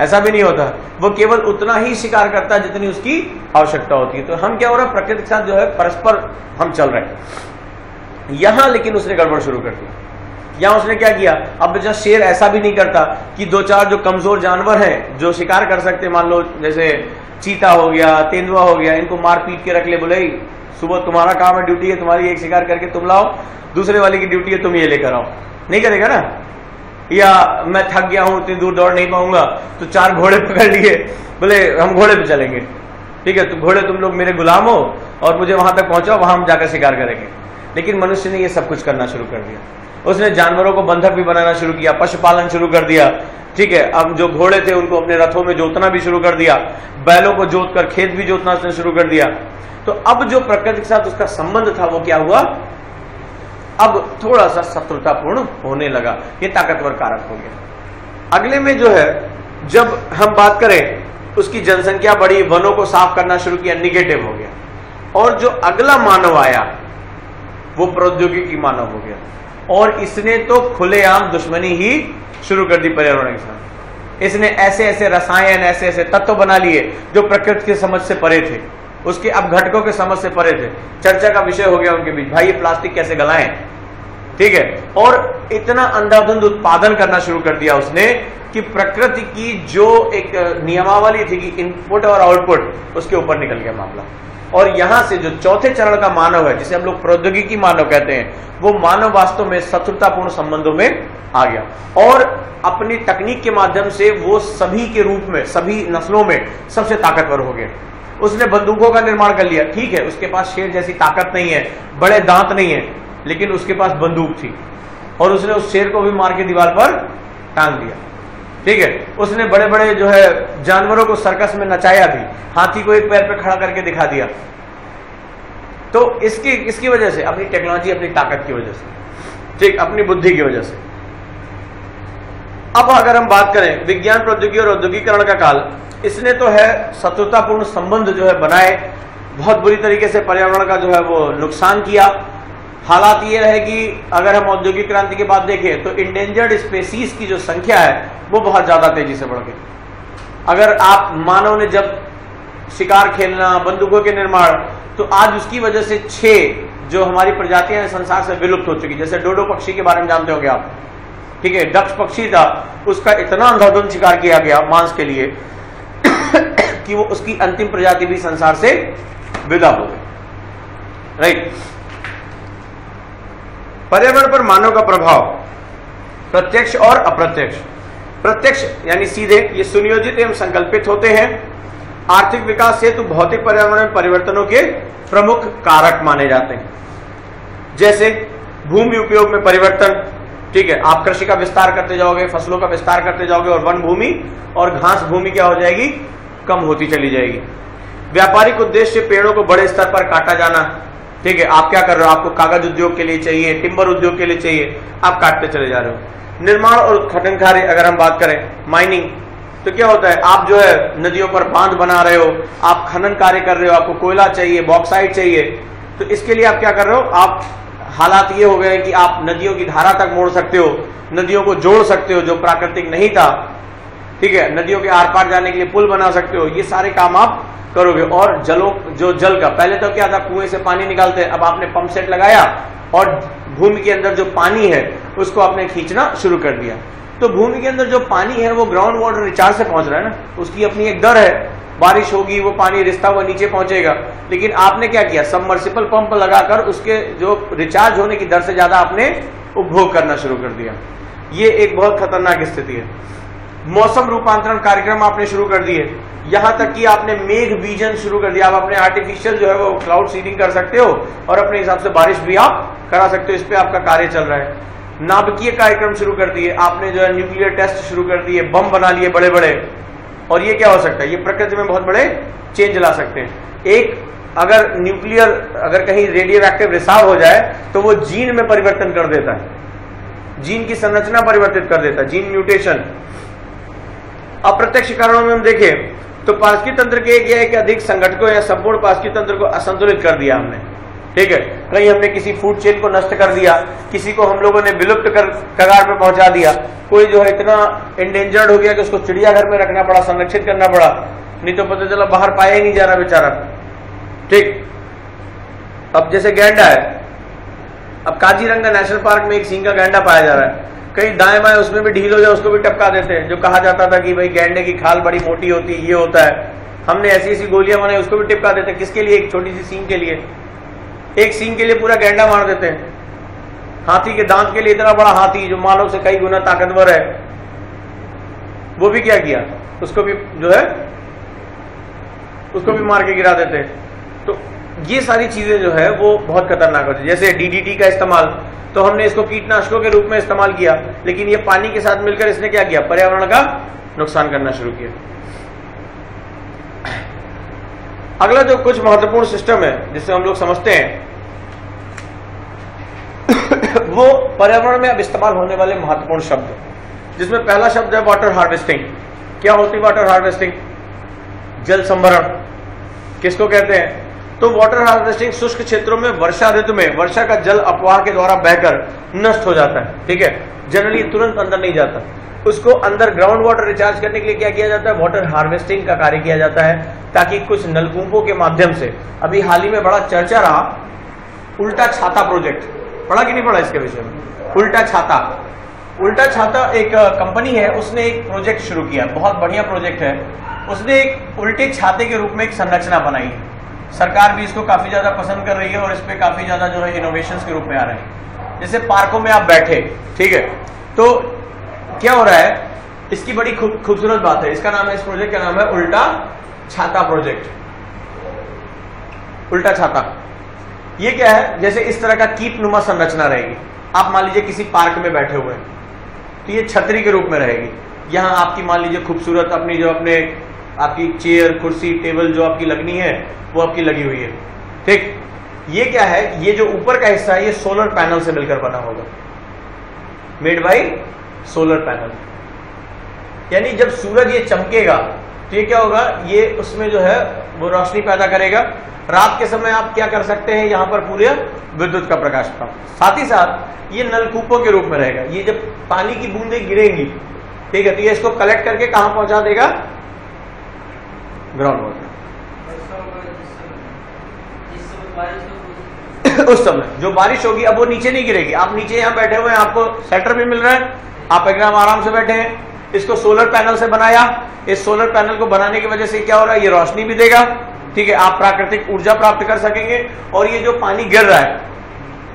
ऐसा भी नहीं होता। वो केवल उतना ही शिकार करता है जितनी उसकी आवश्यकता होती है। तो हम क्या हो रहा है, प्रकृति के साथ जो है परस्पर हम चल रहे हैं। यहां लेकिन उसने गड़बड़ शुरू कर दी। यहां उसने क्या किया, अब जब शेर ऐसा भी नहीं करता कि दो चार जो कमजोर जानवर हैं जो शिकार कर सकते, मान लो जैसे चीता हो गया, तेंदुआ हो गया, इनको मार पीट के रख ले, बोले सुबह तुम्हारा काम है, ड्यूटी है तुम्हारी, एक शिकार करके तुम लाओ, दूसरे वाले की ड्यूटी है तुम ये लेकर आओ, नहीं करेगा ना। या मैं थक गया हूं, इतनी दूर दौड़ नहीं पाऊंगा, तो चार घोड़े पकड़ लिए, बोले हम घोड़े पे चलेंगे, ठीक है, तो घोड़े तुम लोग मेरे गुलाम हो और मुझे वहां तक पहुंचाओ, वहां हम जाकर शिकार करेंगे। लेकिन मनुष्य ने यह सब कुछ करना शुरू कर दिया, उसने जानवरों को बंधक भी बनाना शुरू किया, पशुपालन शुरू कर दिया, ठीक है। अब जो घोड़े थे उनको अपने रथों में जोतना भी शुरू कर दिया, बैलों को जोत कर खेत भी जोतना उसने शुरू कर दिया। तो अब जो प्रकृति के साथ उसका संबंध था वो क्या हुआ, अब थोड़ा सा शत्रुतापूर्ण होने लगा, ये ताकतवर कारक हो गया। अगले में जो है, जब हम बात करें उसकी जनसंख्या बढ़ी, वनों को साफ करना शुरू किया, निगेटिव हो गया। और जो अगला मानव आया वो प्रौद्योगिकी मानव हो गया, और इसने तो खुलेआम दुश्मनी ही शुरू कर दी पर्यावरण के साथ। इसने ऐसे ऐसे रसायन, ऐसे ऐसे तत्व बना लिए जो प्रकृति की समझ से परे थे, उसके अब घटकों के समझ से परे थे। चर्चा का विषय हो गया उनके बीच, भाई ये प्लास्टिक कैसे गलाएं, ठीक है, और इतना अंधाधुंध उत्पादन करना शुरू कर दिया उसने कि प्रकृति की जो एक नियमावली थी कि इनपुट और आउटपुट, उसके ऊपर निकल गया मामला। और यहां से जो चौथे चरण का मानव है, जिसे हम लोग प्रौद्योगिकी मानव कहते हैं, वो मानव वास्तव में शत्रुतापूर्ण संबंधों में आ गया और अपनी तकनीक के माध्यम से वो सभी के रूप में, सभी नस्लों में सबसे ताकतवर हो गए। उसने बंदूकों का निर्माण कर लिया, ठीक है, उसके पास शेर जैसी ताकत नहीं है, बड़े दांत नहीं है, लेकिन उसके पास बंदूक थी और उसने उस शेर को भी मार के दीवार पर टांग दिया। ठीक है, उसने बड़े बड़े जो है जानवरों को सर्कस में नचाया भी, हाथी को एक पैर पे खड़ा करके दिखा दिया। तो इसकी इसकी वजह से, अपनी टेक्नोलॉजी, अपनी ताकत की वजह से, ठीक, अपनी बुद्धि की वजह से। अब अगर हम बात करें विज्ञान प्रौद्योगिकी और औद्योगिकरण का काल, इसने तो है शत्रुतापूर्ण संबंध जो है बनाए, बहुत बुरी तरीके से पर्यावरण का जो है वो नुकसान किया। हालात ये रहे कि अगर हम औद्योगिक क्रांति के बाद देखें तो इंडेंजर्ड स्पीशीज की जो संख्या है वो बहुत ज्यादा तेजी से बढ़ गई। अगर आप मानव ने जब शिकार खेलना, बंदूकों के निर्माण, तो आज उसकी वजह से छह जो हमारी प्रजातियां हैं संसार से विलुप्त हो चुकी। जैसे डोडो पक्षी के बारे में जानते होंगे आप, ठीक है, डक्स पक्षी था, उसका इतना अंधाधुंध शिकार किया गया मांस के लिए कि वो उसकी अंतिम प्रजाति भी संसार से विदा हो गई। राइट, पर्यावरण पर मानव का प्रभाव प्रत्यक्ष और अप्रत्यक्ष। प्रत्यक्ष यानी सीधे, ये सुनियोजित एवं संकल्पित होते हैं। आर्थिक विकास हेतु भौतिक पर्यावरण में परिवर्तनों के प्रमुख कारक माने जाते हैं, जैसे भूमि उपयोग में परिवर्तन, ठीक है, आप कृषि का विस्तार करते जाओगे, फसलों का विस्तार करते जाओगे और वन भूमि और घास भूमि क्या हो जाएगी, कम होती चली जाएगी। व्यापारिक उद्देश्य से पेड़ों को बड़े स्तर पर काटा जाना, ठीक है, आप क्या कर रहे हो, आपको कागज उद्योग के लिए चाहिए, टिम्बर उद्योग के लिए चाहिए, आप काटते चले जा रहे हो। निर्माण और उत्खनन कार्य, अगर हम बात करें माइनिंग, तो क्या होता है, आप जो है नदियों पर बांध बना रहे हो, आप खनन कार्य कर रहे हो, आपको कोयला चाहिए, बॉक्साइट चाहिए, तो इसके लिए आप क्या कर रहे हो, आप हालात ये हो गए कि आप नदियों की धारा तक मोड़ सकते हो, नदियों को जोड़ सकते हो जो प्राकृतिक नहीं था, ठीक है, नदियों के आर पार जाने के लिए पुल बना सकते हो, ये सारे काम आप करोगे। और जलों जो जल का, पहले तो क्या था, कुएं से पानी निकालते हैं, अब आपने पंप सेट लगाया और भूमि के अंदर जो पानी है उसको आपने खींचना शुरू कर दिया। तो भूमि के अंदर जो पानी है वो ग्राउंड वाटर रिचार्ज से पहुंच रहा है ना, उसकी अपनी एक दर है, बारिश होगी वो पानी रिश्ता हुआ नीचे पहुंचेगा, लेकिन आपने क्या किया, सबमर्सिबल पंप लगाकर उसके जो रिचार्ज होने की दर से ज्यादा आपने उपभोग करना शुरू कर दिया। ये एक बहुत खतरनाक स्थिति है। मौसम रूपांतरण कार्यक्रम आपने शुरू कर दिए, यहां तक कि आपने मेघ बीजन शुरू कर दिया, आप अपने आर्टिफिशियल जो है वो क्लाउड सीडिंग कर सकते हो और अपने हिसाब से बारिश भी आप करा सकते हो, इस पे आपका कार्य चल रहा है। नाभिकीय कार्यक्रम शुरू कर दिए आपने, जो है न्यूक्लियर टेस्ट शुरू कर दिए, बम बना लिए बड़े बड़े, और ये क्या हो सकता है, ये प्रकृति में बहुत बड़े चेंज ला सकते हैं। एक अगर न्यूक्लियर, अगर कहीं रेडियो एक्टिव रिसाव हो जाए तो वो जीन में परिवर्तन कर देता है, जीन की संरचना परिवर्तित कर देता है, जीन म्यूटेशन। अप्रत्यक्ष कारणों में हम देखें तो पारस्की तंत्र के एक या एक अधिक संगठकों या संपूर्ण पारस्की तंत्र को असंतुलित कर दिया हमने, ठीक है, कहीं हमने किसी फूड चेन को नष्ट कर दिया, किसी को हम लोगों ने विलुप्त कर कगार पर पहुंचा दिया, कोई जो है इतना एंडेंजर्ड हो गया कि उसको चिड़ियाघर में रखना पड़ा, संरक्षित करना पड़ा, नहीं तो पता चला बाहर पाया ही नहीं जा रहा बेचारा। ठीक, अब जैसे गैंडा है, अब काजीरंगा नेशनल पार्क में एक सींग का गैंडा पाया जा रहा है, कहीं दाएं बाएं उसमें भी ढील हो जाए उसको भी टपका देते हैं। जो कहा जाता था कि भाई गैंडे की खाल बड़ी मोटी होती है, ये होता है, हमने ऐसी ऐसी गोलियां बनाई, उसको भी टपका देते हैं। किसके लिए, एक छोटी सी सींग के लिए, एक सींग के लिए पूरा गैंडा मार देते हैं। हाथी के दांत के लिए इतना बड़ा हाथी जो मानव से कई गुना ताकतवर है, वो भी क्या किया, उसको भी जो है उसको भी मार के गिरा देते हैं। तो ये सारी चीजें जो है वो बहुत खतरनाक होती है। जैसे डीडीटी का इस्तेमाल, तो हमने इसको कीटनाशकों के रूप में इस्तेमाल किया, लेकिन ये पानी के साथ मिलकर इसने क्या किया, पर्यावरण का नुकसान करना शुरू किया। अगला जो कुछ महत्वपूर्ण सिस्टम है जिसे हम लोग समझते हैं वो पर्यावरण में अब इस्तेमाल होने वाले महत्वपूर्ण शब्द, जिसमें पहला शब्द है वाटर हार्वेस्टिंग। क्या होती है वाटर हार्वेस्टिंग, जल संभरण किसको कहते हैं। तो वाटर हार्वेस्टिंग शुष्क क्षेत्रों में वर्षा ऋतु में वर्षा का जल अपवाह के द्वारा बहकर नष्ट हो जाता है, ठीक है, जनरली तुरंत अंदर नहीं जाता, उसको अंदर ग्राउंड वाटर रिचार्ज करने के लिए क्या किया जाता है, वाटर हार्वेस्टिंग का कार्य किया जाता है, ताकि कुछ नलकूपों के माध्यम से। अभी हाल ही में बड़ा चर्चा रहा उल्टा छाता प्रोजेक्ट, पढ़ा कि नहीं पढ़ा इसके विषय में? उल्टा छाता। उल्टा छाता एक कंपनी है, उसने एक प्रोजेक्ट शुरू किया, बहुत बढ़िया प्रोजेक्ट है। उसने एक उल्टे छाते के रूप में एक संरचना बनाई है। सरकार भी इसको काफी ज्यादा पसंद कर रही है और इस पर काफी ज्यादा जो है इनोवेशन के रूप में आ रहे हैं। जैसे पार्कों में आप बैठे, ठीक है, तो क्या हो रहा है, इसकी बड़ी खूबसूरत बात है। इसका नाम है, इस प्रोजेक्ट का नाम है उल्टा छाता प्रोजेक्ट। उल्टा छाता ये क्या है, जैसे इस तरह का कीप नुमा संरचना रहेगी। आप मान लीजिए किसी पार्क में बैठे हुए हैं तो ये छतरी के रूप में रहेगी। यहाँ आपकी मान लीजिए खूबसूरत अपनी जो अपने आपकी चेयर कुर्सी टेबल जो आपकी लगनी है वो आपकी लगी हुई है, ठीक। ये क्या है, ये जो ऊपर का हिस्सा है ये सोलर पैनल से मिलकर बना होगा, मेड बाई सोलर पैनल। यानी जब सूरज ये चमकेगा तो ये क्या होगा, ये उसमें जो है वो रोशनी पैदा करेगा। रात के समय आप क्या कर सकते हैं, यहाँ पर पूरे विद्युत का प्रकाश प्राप्त। साथ ही साथ ये नलकूपों के रूप में रहेगा। ये जब पानी की बूंदें गिरेंगी, ठीक है, तो ये इसको कलेक्ट करके कहाँ पहुंचा देगा, ग्राउंड वाटर। उस समय जो बारिश होगी अब वो नीचे नहीं गिरेगी। आप नीचे यहाँ बैठे हुए हैं, आपको सेटर भी मिल रहा है, आप एकदम आराम से बैठे हैं। इसको सोलर पैनल से बनाया। इस सोलर पैनल को बनाने की वजह से क्या हो रहा है, ये रोशनी भी देगा, ठीक है, आप प्राकृतिक ऊर्जा प्राप्त कर सकेंगे। और ये जो पानी गिर रहा है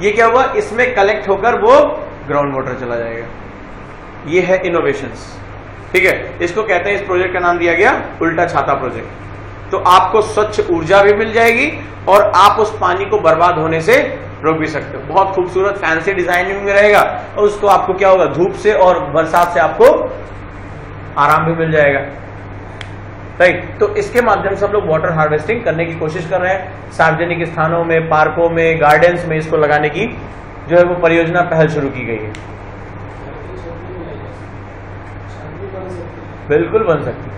ये क्या हुआ, इसमें कलेक्ट होकर वो ग्राउंड वाटर चला जाएगा। ये है इनोवेशंस, ठीक है। इसको कहते हैं, इस प्रोजेक्ट का नाम दिया गया उल्टा छाता प्रोजेक्ट। तो आपको स्वच्छ ऊर्जा भी मिल जाएगी और आप उस पानी को बर्बाद होने से रोक भी सकते हो। बहुत खूबसूरत फैंसी डिजाइनिंग में रहेगा और उसको आपको क्या होगा, धूप से और बरसात से आपको आराम भी मिल जाएगा, राइट। तो इसके माध्यम से हम लोग वाटर हार्वेस्टिंग करने की कोशिश कर रहे हैं। सार्वजनिक स्थानों में, पार्कों में, गार्डन्स में इसको लगाने की जो है वो परियोजना पहल शुरू की गई है। बिल्कुल बन सकती है।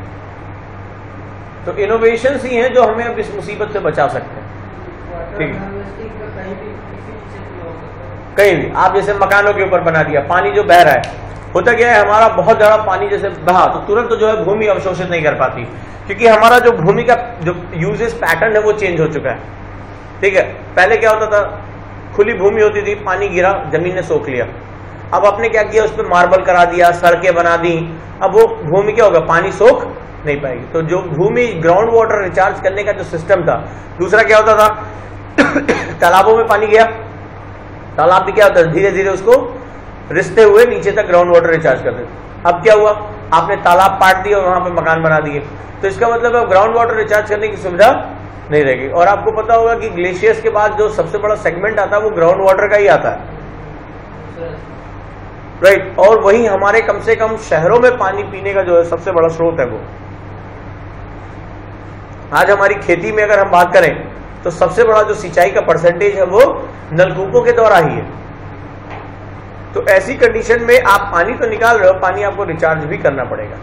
तो इनोवेशन ही हैं जो हमें अब इस मुसीबत से बचा सकते हैं, ठीक है। कहीं भी आप जैसे मकानों के ऊपर बना दिया, पानी जो बह रहा है, होता क्या है, हमारा बहुत ज्यादा पानी जैसे बहा तो तुरंत तो जो है भूमि अवशोषित नहीं कर पाती, क्योंकि हमारा जो भूमि का जो यूजेस पैटर्न है वो चेंज हो चुका है, ठीक है। पहले क्या होता था, खुली भूमि होती थी, पानी गिरा, जमीन ने सोख लिया। अब आपने क्या किया, उस पर मार्बल करा दिया, सड़कें बना दी, अब वो भूमि क्या होगा, पानी सोख नहीं पाएगी। तो जो भूमि ग्राउंड वाटर रिचार्ज करने का जो सिस्टम था, दूसरा क्या होता था, तालाबों में पानी गया, तालाब भी क्या होता है, धीरे धीरे उसको रिश्ते हुए नीचे तक ग्राउंड वाटर रिचार्ज कर देते। अब क्या हुआ, आपने तालाब पाट दिया और वहां पे मकान बना दिए, तो इसका मतलब अब ग्राउंड वाटर रिचार्ज करने की सुविधा नहीं रहेगी। और आपको पता होगा कि ग्लेशियर्स के बाद जो सबसे बड़ा सेगमेंट आता है वो ग्राउंड वाटर का ही आता है, राइट। और वही हमारे कम से कम शहरों में पानी पीने का जो है सबसे बड़ा स्रोत है वो। आज हमारी खेती में अगर हम बात करें तो सबसे बड़ा जो सिंचाई का परसेंटेज है वो नलकूपों के द्वारा ही है। तो ऐसी कंडीशन में आप पानी तो निकाल रहे हो, पानी आपको रिचार्ज भी करना पड़ेगा।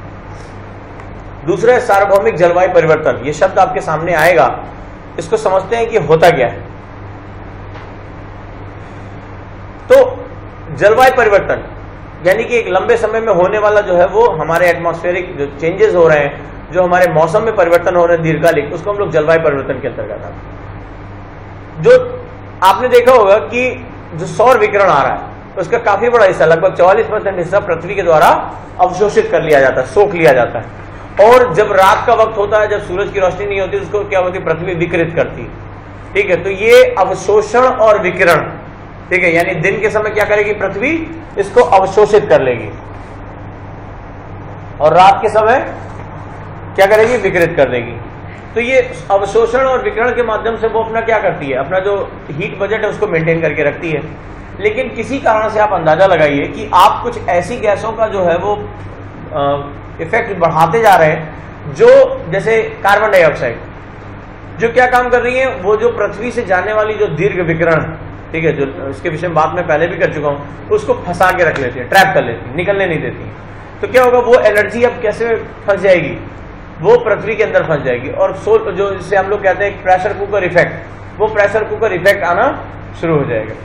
दूसरा है सार्वभौमिक जलवायु परिवर्तन। ये शब्द आपके सामने आएगा, इसको समझते हैं कि होता क्या है। तो जलवायु परिवर्तन यानी कि एक लंबे समय में होने वाला जो है वो हमारे एटमॉस्फेरिक जो चेंजेस हो रहे हैं, जो हमारे मौसम में परिवर्तन हो रहे हैं दीर्घकालिक, उसको हम लोग जलवायु परिवर्तन के अंतर्गत आते। जो आपने देखा होगा कि जो सौर विकिरण आ रहा है उसका काफी बड़ा हिस्सा, लगभग चौवालीस परसेंट हिस्सा पृथ्वी के द्वारा अवशोषित कर लिया जाता है, सोख लिया जाता है। और जब रात का वक्त होता है, जब सूरज की रोशनी नहीं होती, उसको क्या होती है, पृथ्वी विकृत करती, ठीक है। तो ये अवशोषण और विकिरण, ठीक है, यानी दिन के समय क्या करेगी पृथ्वी, इसको अवशोषित कर लेगी और रात के समय क्या करेगी, विकृत कर देगी। तो ये अवशोषण और विकिरण के माध्यम से वो अपना क्या करती है, अपना जो हीट बजट है उसको मेंटेन करके रखती है। लेकिन किसी कारण से आप अंदाजा लगाइए कि आप कुछ ऐसी गैसों का जो है वो इफेक्ट बढ़ाते जा रहे हैं, जो जैसे कार्बन डाइऑक्साइड, जो क्या काम कर रही है, वो जो पृथ्वी से जाने वाली जो दीर्घ विकिरण, ठीक है, जो इसके विषय में बात मैं पहले भी कर चुका हूं, उसको फंसा के रख लेती है, ट्रैप कर लेती है, निकलने नहीं देती। तो क्या होगा, वो एनर्जी अब कैसे फंस जाएगी, वो पृथ्वी के अंदर फंस जाएगी। और सोल जो जिसे हम लोग कहते हैं प्रेशर कुकर इफेक्ट, वो प्रेशर कुकर इफेक्ट आना शुरू हो जाएगा।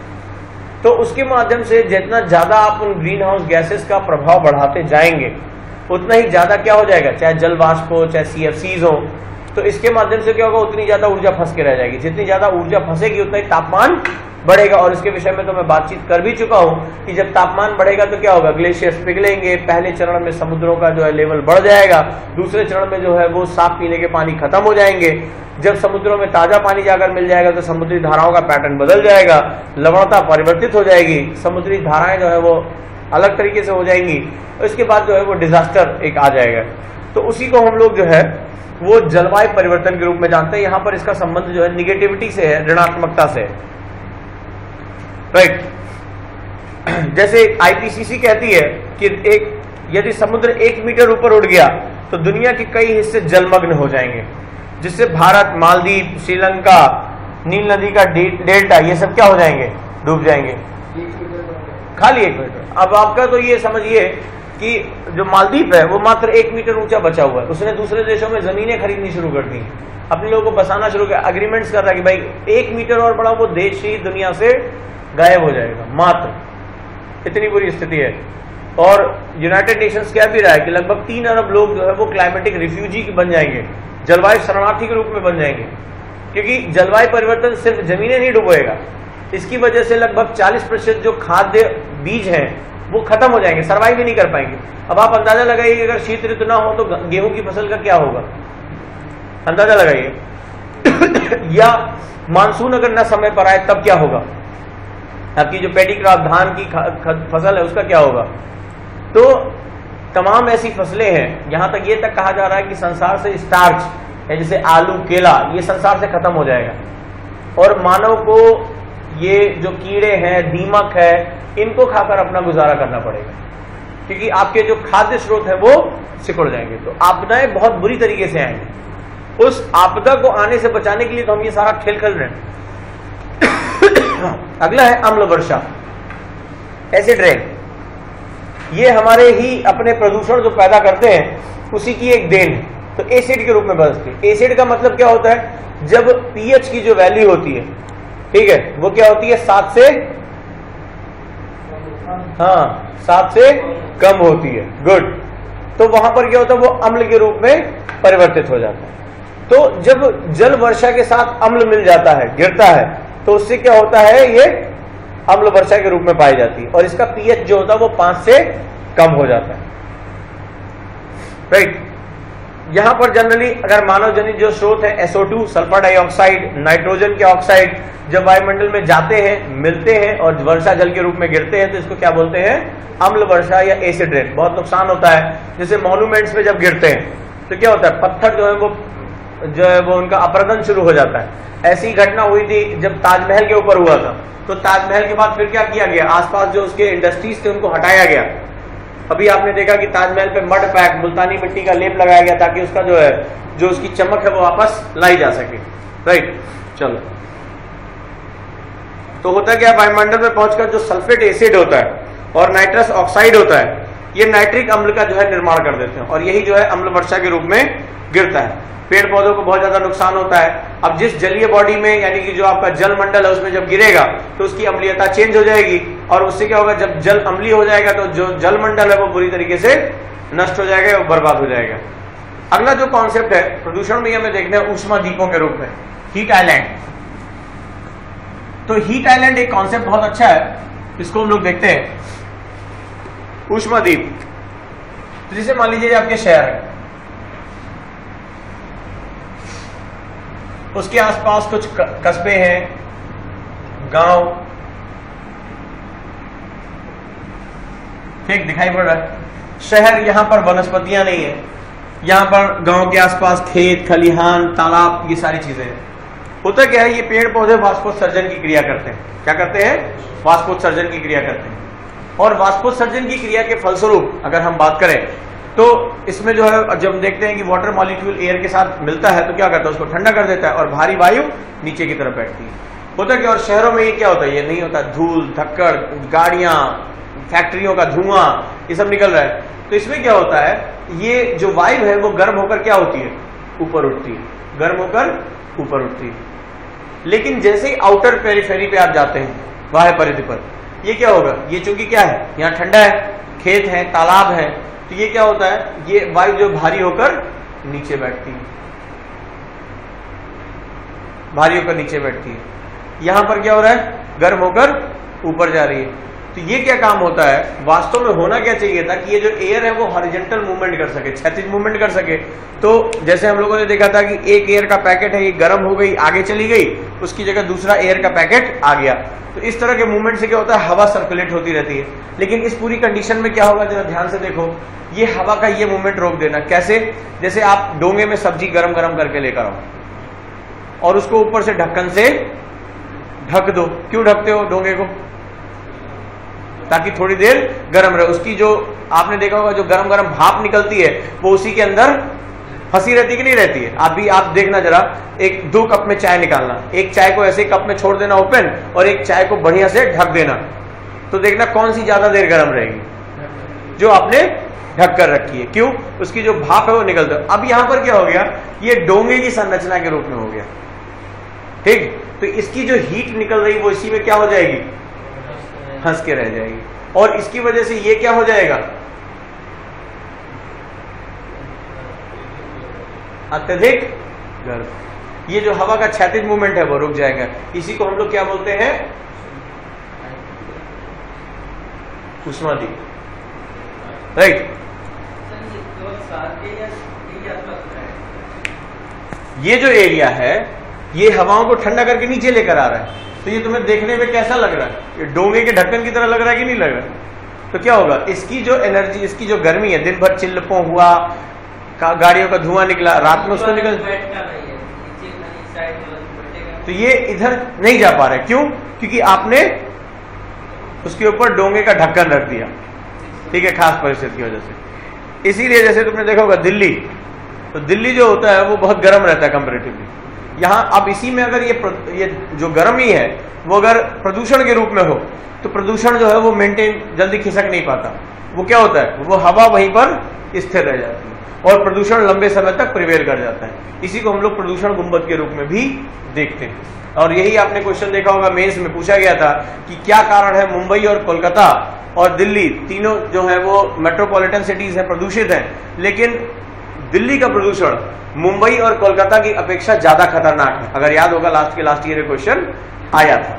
तो उसके माध्यम से जितना ज्यादा आप उन ग्रीन हाउस गैसेस का प्रभाव बढ़ाते जाएंगे, उतना ही ज्यादा क्या हो जाएगा, चाहे जल वाष्प हो, चाहे सी एफ सीज हो, तो इसके माध्यम से क्या होगा, उतनी ज्यादा ऊर्जा फंस के रह जाएगी। जितनी ज्यादा ऊर्जा फंसेगी उतना ही तापमान बढ़ेगा। और इसके विषय में तो मैं बातचीत कर भी चुका हूं कि जब तापमान बढ़ेगा तो क्या होगा, ग्लेशियर्स पिघलेंगे। पहले चरण में समुद्रों का जो है लेवल बढ़ जाएगा, दूसरे चरण में जो है वो साफ पीने के पानी खत्म हो जाएंगे। जब समुद्रों में ताजा पानी जाकर मिल जाएगा तो समुद्री धाराओं का पैटर्न बदल जाएगा, लवणता परिवर्तित हो जाएगी, समुद्री धाराएं जो है वो अलग तरीके से हो जाएंगी। और इसके बाद जो है वो डिजास्टर एक आ जाएगा। तो उसी को हम लोग जो है वो जलवायु परिवर्तन के रूप में जानते हैं। यहां पर इसका संबंध जो है निगेटिविटी से है, ऋणात्मकता से, राइट। जैसे आईपीसीसी कहती है कि एक यदि समुद्र एक मीटर ऊपर उठ गया तो दुनिया के कई हिस्से जलमग्न हो जाएंगे, जिससे भारत, मालदीव, श्रीलंका, नील नदी का डेल्टा, ये सब क्या हो जाएंगे, डूब जाएंगे, खाली एक मीटर। अब आपका तो ये समझिए कि जो मालदीव है वो मात्र एक मीटर ऊंचा बचा हुआ है, उसने दूसरे देशों में जमीनें खरीदनी शुरू कर दी, अपने लोगों को बसाना शुरू किया, अग्रीमेंट्स कर रहा है कि भाई एक मीटर और बड़ा वो देश ही दुनिया से गायब हो जाएगा, मात्र इतनी बुरी स्थिति है। और यूनाइटेड नेशंस क्या भी रहा है कि लगभग तीन अरब लोग जो है वो क्लाइमेटिक रिफ्यूजी बन जाएंगे, जलवायु शरणार्थी के रूप में बन जाएंगे, क्योंकि जलवायु परिवर्तन सिर्फ जमीनें नहीं डुबोएगा, इसकी वजह से लगभग चालीस प्रतिशत जो खाद्य बीज हैं वो खत्म हो जाएंगे, सर्वाइव भी नहीं कर पाएंगे। अब आप अंदाजा लगाइए अगर शीत ऋतु ना हो तो गेहूं की फसल का क्या होगा, अंदाजा लगाइए। या मानसून अगर ना समय पर आए तब क्या होगा, आपकी जो पैडी क्रॉप धान की फसल है उसका क्या होगा। तो तमाम ऐसी फसलें हैं, यहां तक ये तक कहा जा रहा है कि संसार से स्टार्च है जैसे आलू, केला, ये संसार से खत्म हो जाएगा। और मानव को ये जो कीड़े हैं, दीमक है, इनको खाकर अपना गुजारा करना पड़ेगा, क्योंकि आपके जो खाद्य स्रोत है वो सिकुड़ जाएंगे। तो आपदाएं बहुत बुरी तरीके से आएंगी। उस आपदा को आने से बचाने के लिए तो हम ये सारा खेल खेल रहे हैं। अगला है अम्ल वर्षा, एसिड रेन। ये हमारे ही अपने प्रदूषण जो पैदा करते हैं उसी की एक देन है, तो एसिड के रूप में बदलती है। एसिड का मतलब क्या होता है, जब पीएच की जो वैल्यू होती है, ठीक है, वो क्या होती है, सात से हाँ सात से कम होती है, गुड। तो वहां पर क्या होता है, वो अम्ल के रूप में परिवर्तित हो जाता है। तो जब जल वर्षा के साथ अम्ल मिल जाता है, गिरता है, तो उससे क्या होता है, ये अम्ल वर्षा के रूप में पाई जाती है। और इसका पीएच जो होता है वो पांच से कम हो जाता है, राइट। यहां पर जनरली अगर मानव जनित जो स्रोत है, S O two, sulphur dioxide, nitrogen के ऑक्साइड, जब वायुमंडल में जाते हैं, मिलते हैं और वर्षा जल के रूप में गिरते हैं, तो इसको क्या बोलते हैं, अम्ल वर्षा या एसिड रेन। बहुत नुकसान होता है। जैसे मॉन्यूमेंट्स में जब गिरते हैं तो क्या होता है, पत्थर जो है वो जो है वो उनका अपरदन शुरू हो जाता है। ऐसी घटना हुई थी जब ताजमहल के ऊपर हुआ था, तो ताजमहल के बाद फिर क्या किया गया, आसपास जो उसके इंडस्ट्रीज थे उनको हटाया गया। अभी आपने देखा कि ताजमहल पे मड पैक, मुल्तानी मिट्टी का लेप लगाया गया ताकि उसका जो है जो उसकी चमक है वो वापस लाई जा सके, राइट। चलो, तो होता क्या, वायुमंडल में पहुंचकर जो सल्फेट एसिड होता है और नाइट्रस ऑक्साइड होता है, ये नाइट्रिक अम्ल का जो है निर्माण कर देते हैं और यही जो है अम्ल वर्षा के रूप में गिरता है। पेड़ पौधों को बहुत ज्यादा नुकसान होता है। अब जिस जलीय बॉडी में, यानी कि जो आपका जल मंडल है, उसमें जब गिरेगा तो उसकी अम्लीयता चेंज हो जाएगी और उससे क्या होगा, जब जल अम्लीय हो जाएगा तो जो जल मंडल है वो पूरी तरीके से नष्ट हो जाएगा और बर्बाद हो जाएगा। अगला जो कॉन्सेप्ट है प्रदूषण में, हमें देखना है ऊष्मा द्वीपों के रूप में, हीट आइलैंड। तो हीट आइलैंड एक कॉन्सेप्ट बहुत अच्छा है, इसको हम लोग देखते हैं। ऊष्मा द्वीप, तो जैसे मान लीजिए आपके शहर है, उसके आसपास कुछ कस्बे हैं, गांव, ठीक दिखाई पड़ रहा है शहर। यहां पर वनस्पतियां नहीं है, यहां पर गांव के आसपास खेत, खलिहान, तालाब, ये सारी चीजें हैं। होता क्या है, ये पेड़ पौधे वाष्पोत्सर्जन की क्रिया करते हैं। क्या करते हैं, वाष्पोत्सर्जन की क्रिया करते हैं। और वाष्पोत्सर्जन की क्रिया के फलस्वरूप अगर हम बात करें तो इसमें जो है, जब देखते हैं कि वाटर मॉलिक्यूल एयर के साथ मिलता है तो क्या करता है, उसको ठंडा कर देता है और भारी वायु नीचे की तरफ बैठती है। होता है कि, और शहरों में ये क्या होता है, ये नहीं होता, धूल, धक्कड़, गाड़ियां, फैक्ट्रियों का धुआं, ये सब निकल रहा है। तो इसमें क्या होता है, ये जो वायु है वो गर्म होकर क्या होती है, ऊपर उठती है, गर्म होकर ऊपर उठती है। लेकिन जैसे ही आउटर पेरिफेरी पे आप जाते हैं, बाह्य परिधि पर, ये क्या होगा, ये चूंकि क्या है, यहाँ ठंडा है, खेत है, तालाब है, तो ये क्या होता है, ये वायु जो भारी होकर नीचे बैठती है, भारी होकर नीचे बैठती है। यहां पर क्या हो रहा है, गर्म होकर ऊपर जा रही है। तो ये क्या काम होता है, वास्तव में होना क्या चाहिए था कि ये जो एयर है वो हॉरिजॉन्टल मूवमेंट कर सके, क्षैतिज मूवमेंट कर सके। तो जैसे हम लोगों ने देखा था कि एक एयर का पैकेट है, ये गर्म हो गई, आगे चली गई, उसकी जगह दूसरा एयर का पैकेट आ गया। तो इस तरह के मूवमेंट से क्या होता है, हवा सर्कुलेट होती रहती है। लेकिन इस पूरी कंडीशन में क्या होगा, जरा ध्यान से देखो, ये हवा का ये मूवमेंट रोक देना कैसे, जैसे आप डोंगे में सब्जी गर्म गर्म करके लेकर आओ और उसको ऊपर से ढक्कन से ढक दो। क्यों ढकते हो डोंगे को, ताकि थोड़ी देर गर्म रहे। उसकी जो आपने देखा होगा जो गर्म गर्म भाप निकलती है वो उसी के अंदर फंसी रहती कि नहीं रहती है। अभी आप, आप देखना जरा, एक दो कप में चाय निकालना, एक चाय को ऐसे कप में छोड़ देना ओपन और एक चाय को बढ़िया से ढक देना, तो देखना कौन सी ज्यादा देर गर्म रहेगी, जो आपने ढक कर रखी है। क्यों, उसकी जो भाप है वो निकलता है। अब यहां पर क्या हो गया, ये डोंगे की संरचना के रूप में हो गया, ठीक। तो इसकी जो हीट निकल रही वो इसी में क्या हो जाएगी, हंस के रह जाएगी। और इसकी वजह से ये क्या हो जाएगा, अत्यधिक गर्म, ये जो हवा का क्षैतिज मूवमेंट है वो रुक जाएगा। इसी को हम लोग क्या बोलते हैं, उष्मादीप, राइट। ये जो एरिया है ये हवाओं को ठंडा करके नीचे लेकर आ रहा है। तो ये तुम्हें देखने में कैसा लग रहा है, ये डोंगे के ढक्कन की तरह लग रहा है कि नहीं लग रहा। तो क्या होगा, इसकी जो एनर्जी, इसकी जो गर्मी है, दिन भर चिल्लपों हुआ, गाड़ियों का धुआं निकला, रात में उसको निकल, तो ये इधर नहीं जा पा रहे। क्यों, क्योंकि आपने उसके ऊपर डोंगे का ढक्कन रख दिया, ठीक है, खास परिस्थिति की वजह से। इसीलिए जैसे तुमने देखा होगा दिल्ली, तो दिल्ली जो होता है वो बहुत गर्म रहता है कंपेरेटिवली यहाँ। अब इसी में अगर ये ये जो गर्मी है वो अगर प्रदूषण के रूप में हो तो प्रदूषण जो है वो मेंटेन, जल्दी खिसक नहीं पाता। वो क्या होता है, वो हवा वहीं पर स्थिर रह जाती है और प्रदूषण लंबे समय तक प्रिवेल कर जाता है। इसी को हम लोग प्रदूषण गुंबद के रूप में भी देखते हैं। और यही आपने क्वेश्चन देखा होगा मेंस में पूछा गया था कि क्या कारण है मुंबई और कोलकाता और दिल्ली तीनों जो है वो मेट्रोपॉलिटन सिटीज हैं, प्रदूषित हैं, लेकिन दिल्ली का प्रदूषण मुंबई और कोलकाता की अपेक्षा ज्यादा खतरनाक है। अगर याद होगा लास्ट के लास्ट ईयर क्वेश्चन आया था,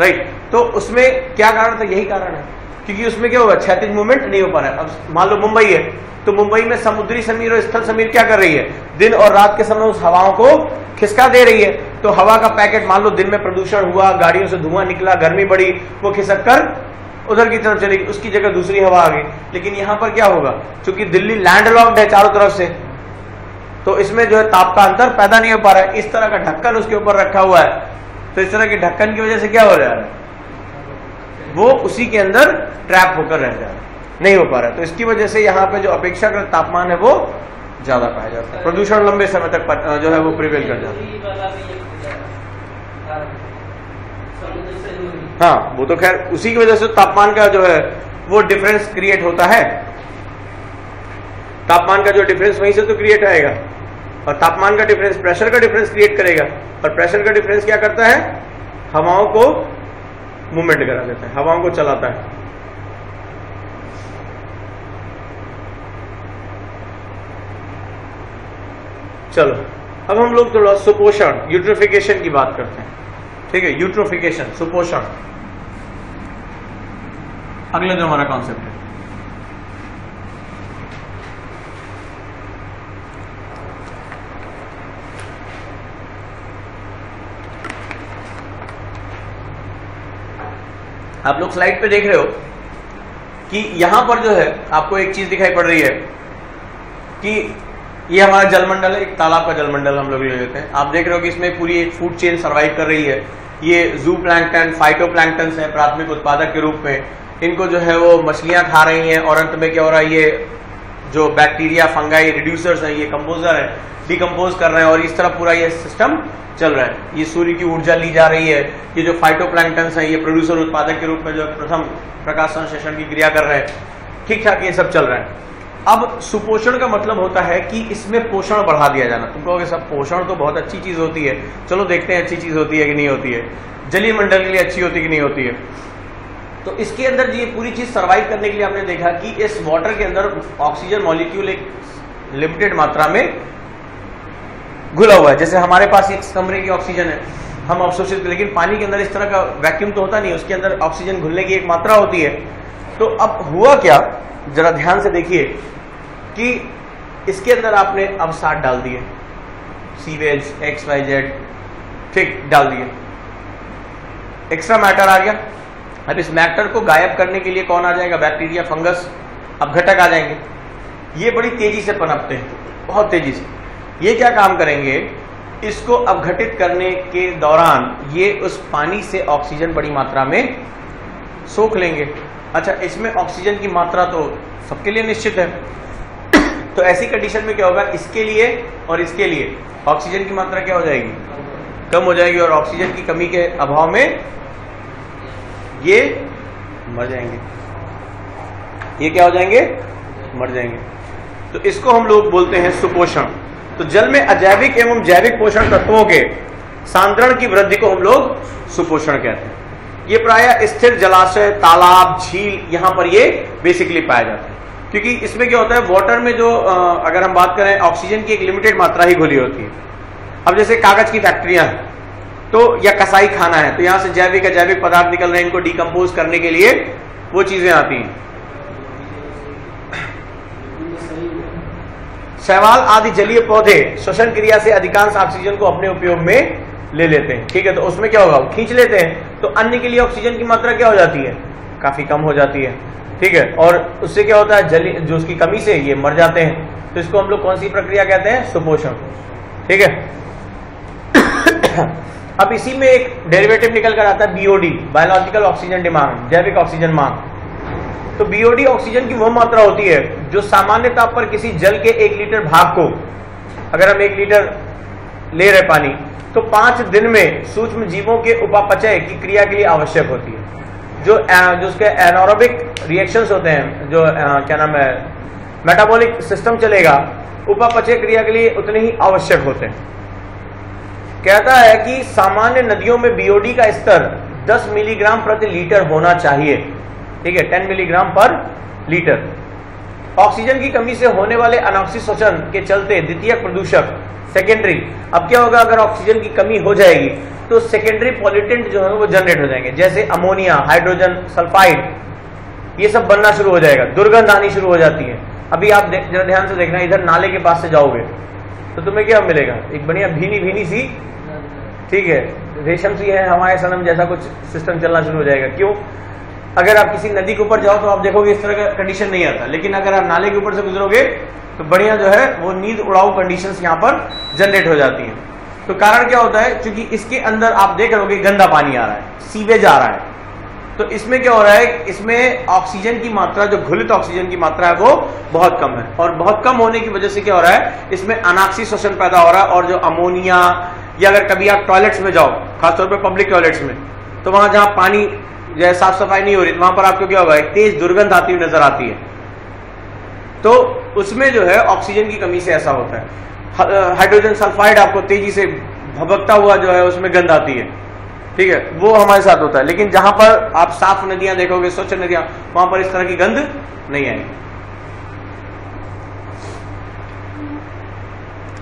राइट। तो उसमें क्या कारण था, यही कारण है, क्योंकि उसमें क्या होगा, क्षैतिज मूवमेंट नहीं हो पा रहा है। अब मान लो मुंबई है, तो मुंबई में समुद्री समीर और स्थल समीर क्या कर रही है, दिन और रात के समय उस हवाओं को खिसका दे रही है। तो हवा का पैकेट मान लो दिन में प्रदूषण हुआ, गाड़ियों से धुआं निकला, गर्मी बढ़ी, वो खिसक कर उधर की तरफ चली, उसकी जगह दूसरी हवा आ गई। लेकिन यहाँ पर क्या होगा, चूंकि दिल्ली लैंडलॉक्ड है चारों तरफ से, तो इसमें जो है ताप का अंतर पैदा नहीं हो पा रहा है। इस तरह का ढक्कन उसके ऊपर रखा हुआ है, तो इस तरह के ढक्कन की वजह से क्या हो रहा है, वो उसी के अंदर ट्रैप होकर रह जा रहा है, नहीं हो पा रहा है। तो इसकी वजह से यहाँ पे जो अपेक्षाकृत तापमान है वो ज्यादा पाया जाता है, प्रदूषण लंबे समय तक जो है वो प्रिवेल कर जाता है। हाँ, वो तो खैर उसी की वजह से तापमान का जो है वो डिफरेंस क्रिएट होता है। तापमान का जो डिफरेंस वहीं से तो क्रिएट आएगा, और तापमान का डिफरेंस प्रेशर का डिफरेंस क्रिएट करेगा, और प्रेशर का डिफरेंस क्या करता है, हवाओं को मूवमेंट करा देता है, हवाओं को चलाता है। चलो अब हम लोग थोड़ा सुपोषण, यूट्रोफिकेशन की बात करते हैं, ठीक है, यूट्रोफिकेशन, सुपोषण, अगला जो हमारा कॉन्सेप्ट है। आप लोग स्लाइड पे देख रहे हो कि यहां पर जो है आपको एक चीज दिखाई पड़ रही है कि ये हमारा जलमंडल है, एक तालाब का जलमंडल हम लोग ले लेते हैं। आप देख रहे हो कि इसमें पूरी एक फूड चेन सर्वाइव कर रही है। ये जू प्लैंकटन, फाइटो प्लैंकटन है प्राथमिक उत्पादक के रूप में, इनको जो है वो मछलियां खा रही हैं, और अंत में क्या हो रहा है, ये जो बैक्टीरिया, फंगाई, रिड्यूसर्स हैं, ये कंपोजर हैं, डिकम्पोज कर रहे हैं, और इस तरह पूरा ये सिस्टम चल रहा है। ये सूर्य की ऊर्जा ली जा रही है, ये जो फाइटो प्लैंकटन है ये प्रोड्यूसर उत्पादक के रूप में जो प्रथम प्रकाश संश्लेषण की क्रिया कर रहे हैं, ठीक ठाक ये सब चल रहा है। अब सुपोषण का मतलब होता है कि इसमें पोषण बढ़ा दिया जाना। तुम कहोगे सब पोषण तो बहुत अच्छी चीज होती है, चलो देखते हैं अच्छी चीज होती है कि नहीं होती है, जलीय मंडल के लिए अच्छी होती है कि नहीं होती है। तो इसके अंदर ये पूरी चीज सर्वाइव करने के लिए हमने देखा कि इस वाटर के अंदर ऑक्सीजन मॉलिक्यूल एक लिमिटेड मात्रा में घुला हुआ है। जैसे हमारे पास एक कमरे की ऑक्सीजन है, हम अवशोषित, लेकिन पानी के अंदर इस तरह का वैक्यूम तो होता नहीं, उसके अंदर ऑक्सीजन घुलने की एक मात्रा होती है। तो अब हुआ क्या, जरा ध्यान से देखिए कि इसके अंदर आपने अवसाद डाल दिए, सीवेज एक्स वाई जेड ठीक डाल दिए, एक्स्ट्रा मैटर आ गया। अब इस मैटर को गायब करने के लिए कौन आ जाएगा, बैक्टीरिया, फंगस, अपघटक आ जाएंगे। ये बड़ी तेजी से पनपते हैं, बहुत तेजी से। ये क्या काम करेंगे, इसको अपघटित करने के दौरान ये उस पानी से ऑक्सीजन बड़ी मात्रा में सोख लेंगे। अच्छा, इसमें ऑक्सीजन की मात्रा तो सबके लिए निश्चित है, तो ऐसी कंडीशन में क्या होगा, इसके लिए और इसके लिए ऑक्सीजन की मात्रा क्या हो जाएगी, कम हो जाएगी, और ऑक्सीजन की कमी के अभाव में ये मर जाएंगे, ये क्या हो जाएंगे, मर जाएंगे। तो इसको हम लोग बोलते हैं सुपोषण। तो जल में अजैविक एवं जैविक पोषण तत्वों के सांद्रण की वृद्धि को हम लोग सुपोषण कहते हैं। ये प्रायः स्थिर जलाशय, तालाब, झील, यहां पर ये बेसिकली पाया जाता है, क्योंकि इसमें क्या होता है, वाटर में जो अगर हम बात करें ऑक्सीजन की एक लिमिटेड मात्रा ही घुली होती है। अब जैसे कागज की फैक्ट्रियां हैं तो, या कसाई खाना है, तो यहां से जैविक अजैविक पदार्थ निकल रहे हैं, इनको डिकम्पोज करने के लिए वो चीजें आती हैं। शैवाल आदि जलीय पौधे श्वसन क्रिया से अधिकांश ऑक्सीजन को अपने उपयोग में ले लेते हैं, ठीक है। तो उसमें क्या होगा, खींच लेते हैं, तो अन्य के लिए ऑक्सीजन की मात्रा क्या हो जाती है, काफी कम हो जाती है, ठीक है। और उससे क्या होता है, जली जो उसकी कमी से ये मर जाते हैं। तो इसको हम लोग कौन सी प्रक्रिया कहते हैं, सुपोषण, ठीक है। अब इसी में एक डेरिवेटिव निकल कर आता है बीओडी, बायोलॉजिकल ऑक्सीजन डिमांड, जैविक ऑक्सीजन मांग। तो बीओडी ऑक्सीजन की वह मात्रा होती है जो सामान्य ताप पर किसी जल के एक लीटर भाग को, अगर हम एक लीटर ले रहे पानी, तो पांच दिन में सूक्ष्म जीवों के उपापचय की क्रिया के लिए आवश्यक होती है। जो जो उसके एनारोबिक रिएक्शंस होते हैं, जो क्या नाम है, मेटाबॉलिक सिस्टम चलेगा, उपापचय क्रिया के लिए उतने ही आवश्यक होते हैं। कहता है कि सामान्य नदियों में बीओडी का स्तर दस मिलीग्राम प्रति लीटर होना चाहिए, ठीक है, दस मिलीग्राम पर लीटर। ऑक्सीजन की कमी से होने वाले अनावश्यक शोषण के चलते द्वितीयक प्रदूषक, सेकेंडरी, अब क्या होगा, अगर ऑक्सीजन की कमी हो जाएगी तो सेकेंडरी पॉल्यूटेंट जो है वो जनरेट हो जाएंगे, जैसे अमोनिया, हाइड्रोजन सल्फाइड, ये सब बनना शुरू हो जाएगा, दुर्गंध आनी शुरू हो जाती है। अभी आप जरा ध्यान से देखना, इधर नाले के पास से जाओगे तो तुम्हें क्या मिलेगा, एक बढ़िया भीनी भीनी सी, ठीक है, रेशम सी है, हमारे सनम जैसा कुछ सिस्टम चलना शुरू हो जाएगा। क्यों, अगर आप किसी नदी के ऊपर जाओ तो आप देखोगे इस तरह का कंडीशन नहीं आता, लेकिन अगर आप नाले के ऊपर से गुजरोगे तो बढ़िया जो है वो नींद उड़ाऊ कंडीशंस यहाँ पर जनरेट हो जाती हैं। तो कारण क्या होता है, क्योंकि इसके अंदर आप देख रहे होगे गंदा पानी आ रहा है, सीवेज आ रहा है, तो इसमें क्या हो रहा है, इसमें ऑक्सीजन की मात्रा, जो घुलित ऑक्सीजन की मात्रा है वो बहुत कम है, और बहुत कम होने की वजह से क्या हो रहा है, इसमें अनाक्सी शोषण पैदा हो रहा है। और जो अमोनिया, या अगर कभी आप टॉयलेट्स में जाओ, खासतौर पर पब्लिक टॉयलेट्स में, तो वहां जहाँ पानी जैसे साफ सफाई नहीं हो रही, वहां पर आपको क्या होगा, एक तेज दुर्गंध आती हुई नजर आती है। तो उसमें जो है ऑक्सीजन की कमी से ऐसा होता है। हाइड्रोजन सल्फाइड आपको तेजी से भभकता हुआ जो है उसमें गंध आती है, ठीक है, वो हमारे साथ होता है। लेकिन जहां पर आप साफ नदियां देखोगे, स्वच्छ नदियां, वहां पर इस तरह की गंध नहीं आएगी।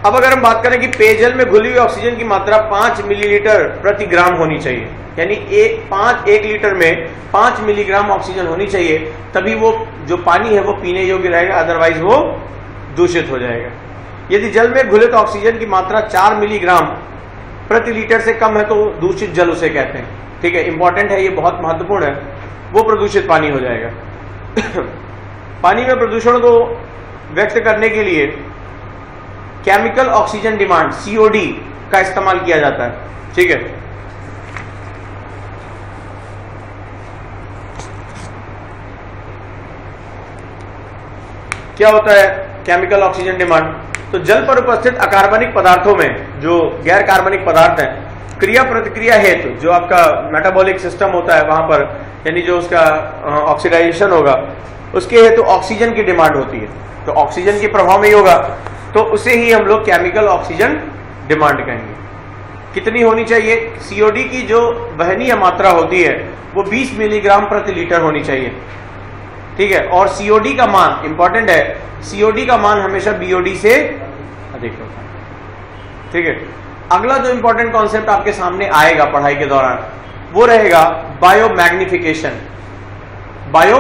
अब अगर हम बात करें कि पेयजल में घुली हुई ऑक्सीजन की मात्रा पांच मिलीलीटर प्रति ग्राम होनी चाहिए, यानी एक पांच एक लीटर में पांच मिलीग्राम ऑक्सीजन होनी चाहिए, तभी वो जो पानी है वो पीने योग्य रहेगा, अदरवाइज वो दूषित हो जाएगा। यदि जल में घुलित ऑक्सीजन की मात्रा चार मिलीग्राम प्रति लीटर से कम है तो दूषित जल उसे कहते हैं, ठीक है, इंपॉर्टेंट है, ये बहुत महत्वपूर्ण है, वो प्रदूषित पानी हो जाएगा। पानी में प्रदूषण को व्यक्त करने के लिए केमिकल ऑक्सीजन डिमांड, सीओडी, का इस्तेमाल किया जाता है, ठीक है। क्या होता है केमिकल ऑक्सीजन डिमांड, तो जल पर उपस्थित अकार्बनिक पदार्थों में, जो गैर कार्बनिक पदार्थ हैं, क्रिया प्रतिक्रिया हेतु जो आपका मेटाबॉलिक सिस्टम होता है वहां पर, यानी जो उसका ऑक्सीडाइजेशन होगा, उसके हेतु ऑक्सीजन की डिमांड होती है। तो ऑक्सीजन के प्रभाव में ही होगा, तो उसे ही हम लोग केमिकल ऑक्सीजन डिमांड कहेंगे। कितनी होनी चाहिए, सीओडी की जो वहनीय मात्रा होती है वो बीस मिलीग्राम प्रति लीटर होनी चाहिए, ठीक है। और सीओडी का मान इंपॉर्टेंट है, सीओडी का मान हमेशा बीओडी से अधिक होता है, ठीक है। अगला जो इंपॉर्टेंट कॉन्सेप्ट आपके सामने आएगा पढ़ाई के दौरान वो रहेगा biomagnification. Bio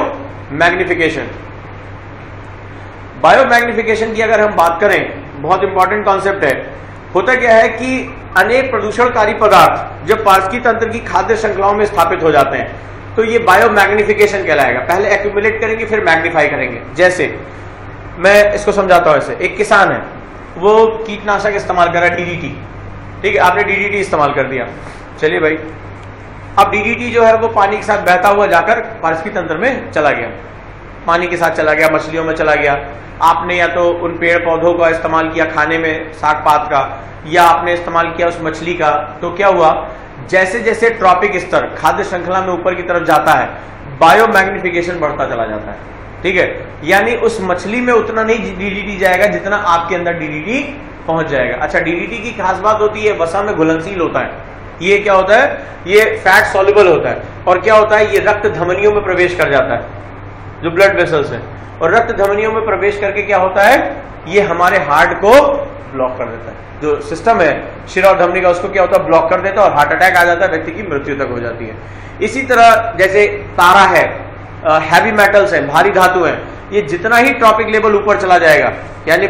magnification biomagnification की अगर हम बात करें, बहुत इंपॉर्टेंट कॉन्सेप्ट है। होता क्या है कि अनेक प्रदूषणकारी पदार्थ जब पारस्की तंत्र की खाद्य श्रृंखलाओं में स्थापित हो जाते हैं तो ये बायो मैग्निफिकेशन कहलाएगा। पहले एक्यूमुलेट करेंगे फिर मैग्नीफाई करेंगे। जैसे मैं इसको समझाता हूं, ऐसे एक किसान है, वो कीटनाशक इस्तेमाल कर रहा है डीडीटी, ठीक है, आपने डीडीटी इस्तेमाल कर दिया, चलिए भाई, अब डीडीटी जो है वो पानी के साथ बहता हुआ जाकर पारस्की तंत्र में चला गया, पानी के साथ चला गया, मछलियों में चला गया। आपने या तो उन पेड़ पौधों का इस्तेमाल किया खाने में, साग पात का, या आपने इस्तेमाल किया उस मछली का, तो क्या हुआ, जैसे जैसे ट्रॉपिक स्तर खाद्य श्रृंखला में ऊपर की तरफ जाता है बायो मैग्निफिकेशन बढ़ता चला जाता है, ठीक है। यानी उस मछली में उतना नहीं डीडीटी जाएगा जितना आपके अंदर डीडीटी पहुंच जाएगा। अच्छा, डीडीटी की खास बात होती है वसा में घुलनशील होता है, ये क्या होता है, ये फैट सॉल्युबल होता है, और क्या होता है, ये रक्त धमनियों में प्रवेश कर जाता है जो ब्लड वेसल्स है, और रक्त धमनियों में प्रवेश करके क्या होता है, ये हमारे हार्ट को ब्लॉक कर देता है, जो सिस्टम है शिरा और धमनी का उसको क्या होता है ब्लॉक कर देता है, और हार्ट अटैक आ जाता है, व्यक्ति की मृत्यु तक हो जाती है। इसी तरह जैसे तारा है, आ, हैवी मेटल्स है, भारी धातु है, ये जितना ही ट्रॉपिक लेवल ऊपर चला जाएगा, यानी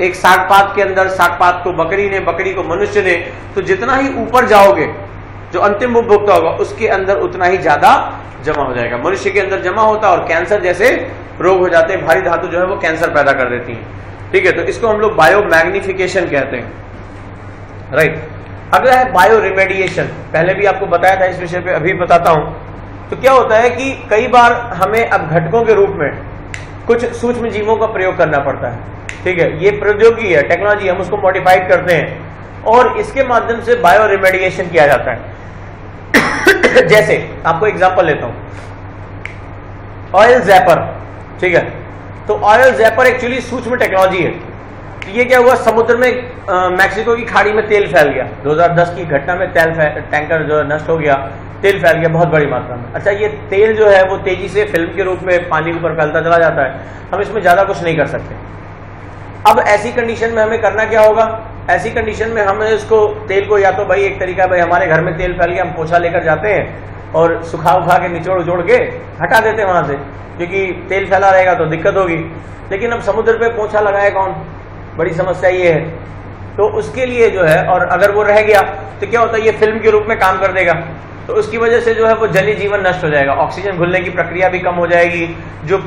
एक सागपात के अंदर सागपात को बकरी ने, बकरी को मनुष्य ने, तो जितना ही ऊपर जाओगे जो अंतिम उपभोक्ता होगा उसके अंदर उतना ही ज्यादा जमा हो जाएगा, मनुष्य के अंदर जमा होता है और कैंसर जैसे रोग हो जाते हैं। भारी धातु जो है वो कैंसर पैदा कर देती है, ठीक है, तो इसको हम लोग बायो मैग्निफिकेशन कहते हैं, राइट। अगला है बायो रिमेडिएशन, पहले भी आपको बताया था इस विषय पर, अभी बताता हूं। तो क्या होता है कि कई बार हमें अपघटकों के रूप में कुछ सूक्ष्म जीवों का प्रयोग करना पड़ता है, ठीक है, ये प्रौद्योगिकी है, टेक्नोलॉजी, हम उसको मॉडिफाइड करते हैं और इसके माध्यम से बायो रिमेडिएशन किया जाता है। जैसे आपको एग्जांपल लेता हूं, ऑयल जैपर, ठीक है, तो ऑयल जैपर एक्चुअली सूक्ष्म टेक्नोलॉजी है। तो ये क्या हुआ, समुद्र में आ, मैक्सिको की खाड़ी में तेल फैल गया, दो हज़ार दस की घटना में तेल टैंकर जो नष्ट हो गया, तेल फैल गया बहुत बड़ी मात्रा में। अच्छा, ये तेल जो है वो तेजी से फिल्म के रूप में पानी के ऊपर फैलता चला जाता है, हम इसमें ज्यादा कुछ नहीं कर सकते। अब ऐसी कंडीशन में हमें करना क्या होगा, ऐसी कंडीशन में हमें इसको तेल को, या तो भाई एक तरीका, भाई हमारे घर में तेल फैल गया, हम पोछा लेकर जाते हैं और सुखा उखा के निचोड़ उचोड़ के हटा देते हैं वहां से, क्योंकि तेल फैला रहेगा तो दिक्कत होगी। लेकिन अब समुद्र पे पोछा लगाए कौन, बड़ी समस्या ये है। तो उसके लिए जो है, और अगर वो रह गया तो क्या होता है, ये फिल्म के रूप में काम कर देगा, तो उसकी वजह से जो है वो जलीय जीवन नष्ट हो जाएगा, ऑक्सीजन घुलने की प्रक्रिया भी कम हो जाएगी। जो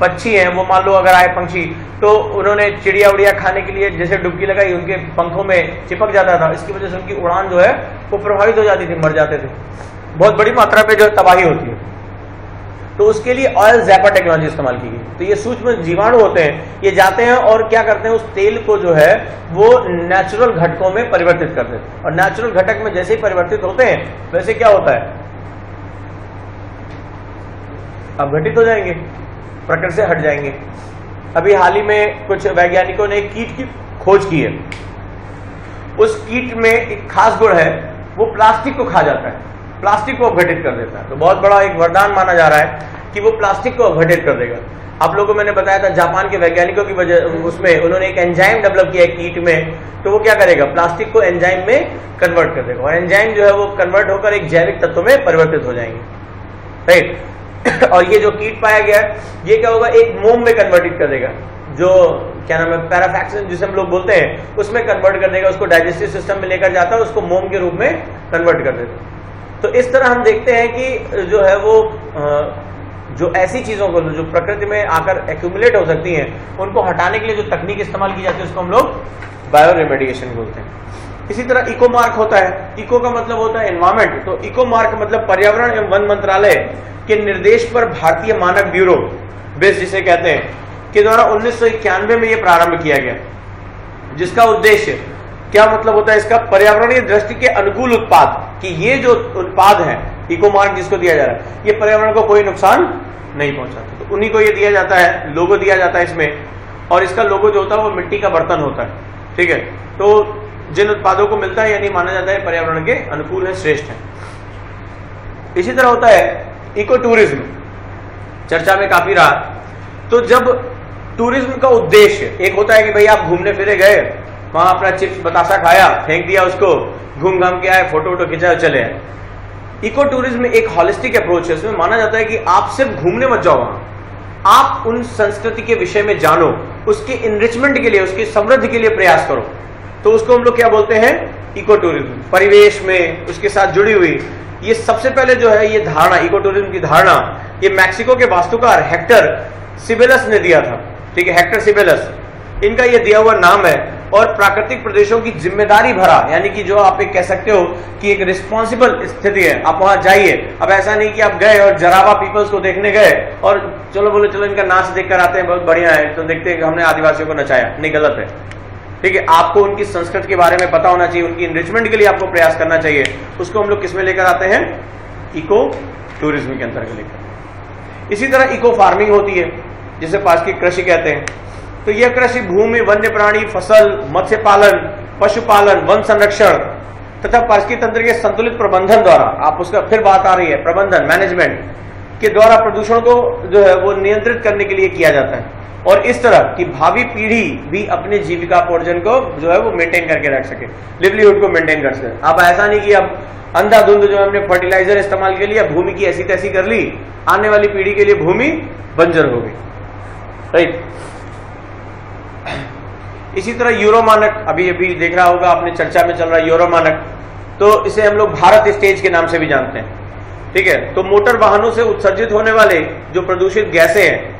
पक्षी हैं, वो मान लो अगर आए पंछी तो उन्होंने चिड़िया उड़िया खाने के लिए जैसे डुबकी लगाई, उनके पंखों में चिपक जाता था, इसकी वजह से उनकी उड़ान जो है वो प्रभावित हो जाती थी, मर जाते थे, बहुत बड़ी मात्रा में जो तबाही होती है। तो उसके लिए ऑयल जैपर टेक्नोलॉजी इस्तेमाल की गई। तो ये सूक्ष्म जीवाणु होते हैं, ये जाते हैं और क्या करते हैं, उस तेल को जो है वो नेचुरल घटकों में परिवर्तित कर देते हैं, और नेचुरल घटक में जैसे ही परिवर्तित होते हैं वैसे क्या होता है, अपघटित हो जाएंगे, प्रकृति से हट जाएंगे। अभी हाल ही में कुछ वैज्ञानिकों ने कीट की खोज की है, उस कीट में एक खास गुण है, वो प्लास्टिक को खा जाता है, प्लास्टिक को अपघटित कर देता है। तो बहुत बड़ा एक वरदान माना जा रहा है कि वो प्लास्टिक को अपघटित कर देगा। आप लोगों को मैंने बताया था जापान के वैज्ञानिकों की वजह, उसमें उन्होंने एक एंजाइम डेवलप किया है कीट में, तो वो क्या करेगा, प्लास्टिक को एंजाइम में कन्वर्ट कर देगा, और एंजाइम जो है वो कन्वर्ट होकर एक जैविक तत्व में परिवर्तित हो जाएंगे, राइट। और ये जो कीट पाया गया है ये क्या होगा, एक मोम में कन्वर्टिट कर देगा, जो क्या नाम है, पैराफैक्सिन जिसे हम लोग बोलते हैं, उसमें कन्वर्ट कर देगा, उसको डाइजेस्टिव सिस्टम में लेकर जाता है, उसको मोम के रूप में कन्वर्ट कर देता है। तो इस तरह हम देखते हैं कि जो है वो जो ऐसी चीजों को जो प्रकृति में आकर एक्यूमुलेट हो सकती हैं उनको हटाने के लिए जो तकनीक इस्तेमाल की जाती है उसको हम लोग बायो रेमेडिएशन बोलते हैं। इसी तरह इको मार्क होता है, इको का मतलब होता है एनवायरमेंट, तो इको मार्क मतलब पर्यावरण एवं वन मंत्रालय के निर्देश पर भारतीय मानक ब्यूरो बेस जिसे कहते हैं के द्वारा उन्नीस सौ इक्यानवे में यह प्रारंभ किया गया, जिसका उद्देश्य क्या मतलब होता है इसका, पर्यावरणीय दृष्टि के अनुकूल उत्पाद, कि ये जो उत्पाद है इको मार्क जिसको दिया जा रहा है ये पर्यावरण को कोई नुकसान नहीं पहुंचाता, तो उन्हीं को यह दिया जाता है, लोगो दिया जाता है इसमें, और इसका लोगो जो होता है वो मिट्टी का बर्तन होता है, ठीक है। तो जिन उत्पादों को मिलता है यानी माना जाता है पर्यावरण के अनुकूल है, श्रेष्ठ है। इसी तरह होता है इको टूरिज्म, चर्चा में काफी रहा। तो जब टूरिज्म का उद्देश्य एक होता है कि भाई आप घूमने फिरे गए वहां अपना चिप्स बतासा खाया, फेंक दिया उसको, घूम घाम के आए, फोटो वोटो खिंचाए, चले आए। इको टूरिज्म में एक हॉलिस्टिक अप्रोच है। इसमें माना जाता है कि आप सिर्फ घूमने मत जाओ वहां, आप उन संस्कृति के विषय में जानो, उसके इनरिचमेंट के लिए, उसके समृद्धि के लिए प्रयास करो। तो उसको हम लोग क्या बोलते हैं? Eco tourism. परिवेश में उसके साथ जुड़ी हुई ये सबसे पहले जो है ये धारणा, इको टूरिज्म की धारणा, ये मैक्सिको के वास्तुकार हेक्टर सिबेलस ने दिया था। ठीक है, हेक्टर सिबेलस इनका ये दिया हुआ नाम है। और प्राकृतिक प्रदेशों की जिम्मेदारी भरा, यानी कि जो आप एक कह सकते हो कि एक रिस्पॉन्सिबल स्थिति है। आप वहां जाइए, अब ऐसा नहीं कि आप गए और जरावा पीपल्स को देखने गए और चलो बोले चलो इनका नाच देखकर आते हैं, बहुत बढ़िया है, तो देखते हैं कि हमने आदिवासियों को नचाया। नहीं, गलत है। ठीक है, आपको उनकी संस्कृति के बारे में पता होना चाहिए, उनकी इनरिचमेंट के लिए आपको प्रयास करना चाहिए। उसको हम लोग किसमें लेकर आते हैं? इको टूरिज्म के अंतर्गत लेकर। इसी तरह इको फार्मिंग होती है, जिसे पास की कृषि कहते हैं। तो यह कृषि भूमि, वन्य प्राणी, फसल, मत्स्य पालन, पशुपालन, वन संरक्षण तथा पारिस्थितिक तंत्र के संतुलित प्रबंधन द्वारा, आप उसका फिर बात आ रही है, प्रबंधन मैनेजमेंट के द्वारा प्रदूषण को जो है वो नियंत्रित करने के लिए किया जाता है। और इस तरह की भावी पीढ़ी भी अपने जीविका उपार्जन को जो है वो मेंटेन करके रख सके, लिवलीहुड को मेंटेन कर सके। आप ऐसा नहीं कि अब अंधाधुंध जो हमने फर्टिलाइजर इस्तेमाल के लिए भूमि की ऐसी तैसी कर ली, आने वाली पीढ़ी के लिए भूमि बंजर हो गई। राइट। इसी तरह यूरो मानक, अभी अभी देख रहा होगा आपने, चर्चा में चल रहा है यूरो मानक। तो इसे हम लोग भारत स्टेज के नाम से भी जानते हैं। ठीक है, तो मोटर वाहनों से उत्सर्जित होने वाले जो प्रदूषित गैसें हैं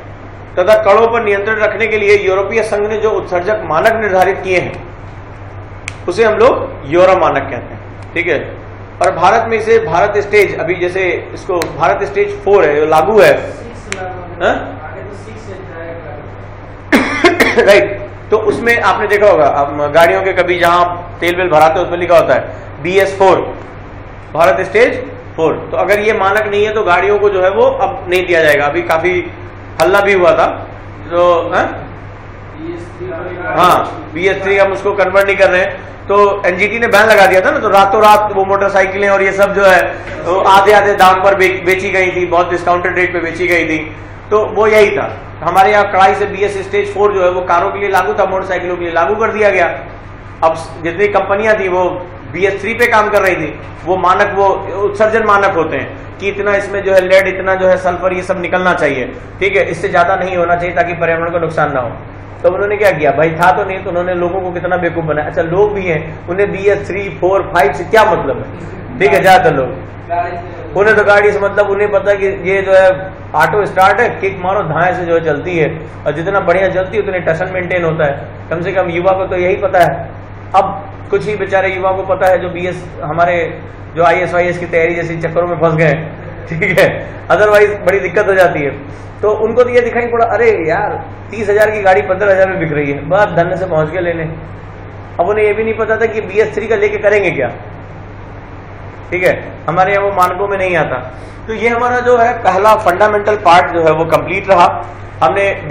तथा कणों पर नियंत्रण रखने के लिए यूरोपीय संघ ने जो उत्सर्जक मानक निर्धारित किए हैं उसे हम लोग यूरो मानक कहते हैं। ठीक है, और भारत में इसे भारत स्टेज, अभी जैसे इसको भारत स्टेज फोर है, लागू है। राइट। तो उसमें आपने देखा होगा, आप गाड़ियों के कभी जहां तेल वेल भराते हो उसमें लिखा होता है B S four, Bharat stage four. तो अगर ये मानक नहीं है तो गाड़ियों को जो है वो अब नहीं दिया जाएगा। अभी काफी हल्ला भी हुआ था तो हाँ बी एस थ्री हम उसको कन्वर्ट नहीं कर रहे हैं, तो एन जी टी ने बैन लगा दिया था ना, तो रातों रात वो मोटरसाइकिलें और ये सब जो है वो आधे आधे दाम पर बेची गई थी, बहुत डिस्काउंटेड रेट पर बेची गई थी। तो वो यही था, हमारे यहाँ कड़ाई से बीएस स्टेज फोर जो है वो कारों के लिए लागू था, मोटरसाइकिलों के लिए लागू कर दिया गया। अब जितनी कंपनियां थी वो बीएस थ्री पे काम कर रही थी। वो मानक, वो उत्सर्जन मानक होते हैं कि इतना इसमें जो है लेड, इतना जो है सल्फर, ये सब निकलना चाहिए। ठीक है, इससे ज्यादा नहीं होना चाहिए ताकि पर्यावरण को नुकसान ना हो। तो उन्होंने क्या किया भाई, था तो नहीं, तो उन्होंने लोगों को कितना बेवकूफ बनाया। अच्छा, लोग भी हैं, उन्हें बीएस थ्री फोर फाइव से क्या मतलब है। ठीक है, ज्यादातर लोग, उन्हें तो गाड़ी से मतलब, उन्हें पता है कि ये जो है ऑटो स्टार्ट है, किक मारो, धाए से जो है चलती है, और जितना बढ़िया चलती है उतने टशन मेंटेन होता है। कम से कम युवा को तो यही पता है। अब कुछ ही बेचारे युवा को पता है जो बीएस, हमारे जो आईएएस वाईएएस की तैयारी जैसे चक्करों में फंस गए। ठीक है, अदरवाइज बड़ी दिक्कत हो जाती है। तो उनको तो ये दिखाई पड़ा, अरे यार तीस हजार की गाड़ी पंद्रह हजार में बिक रही है, बहुत धन्य से पहुंच के लेने। अब उन्हें यह भी नहीं पता था कि बीएस थ्री का लेके करेंगे क्या। ठीक है, हमारे यहाँ वो मानकों में नहीं आता। तो ये हमारा जो है पहला फंडामेंटल पार्ट जो है वो कंप्लीट रहा। हमने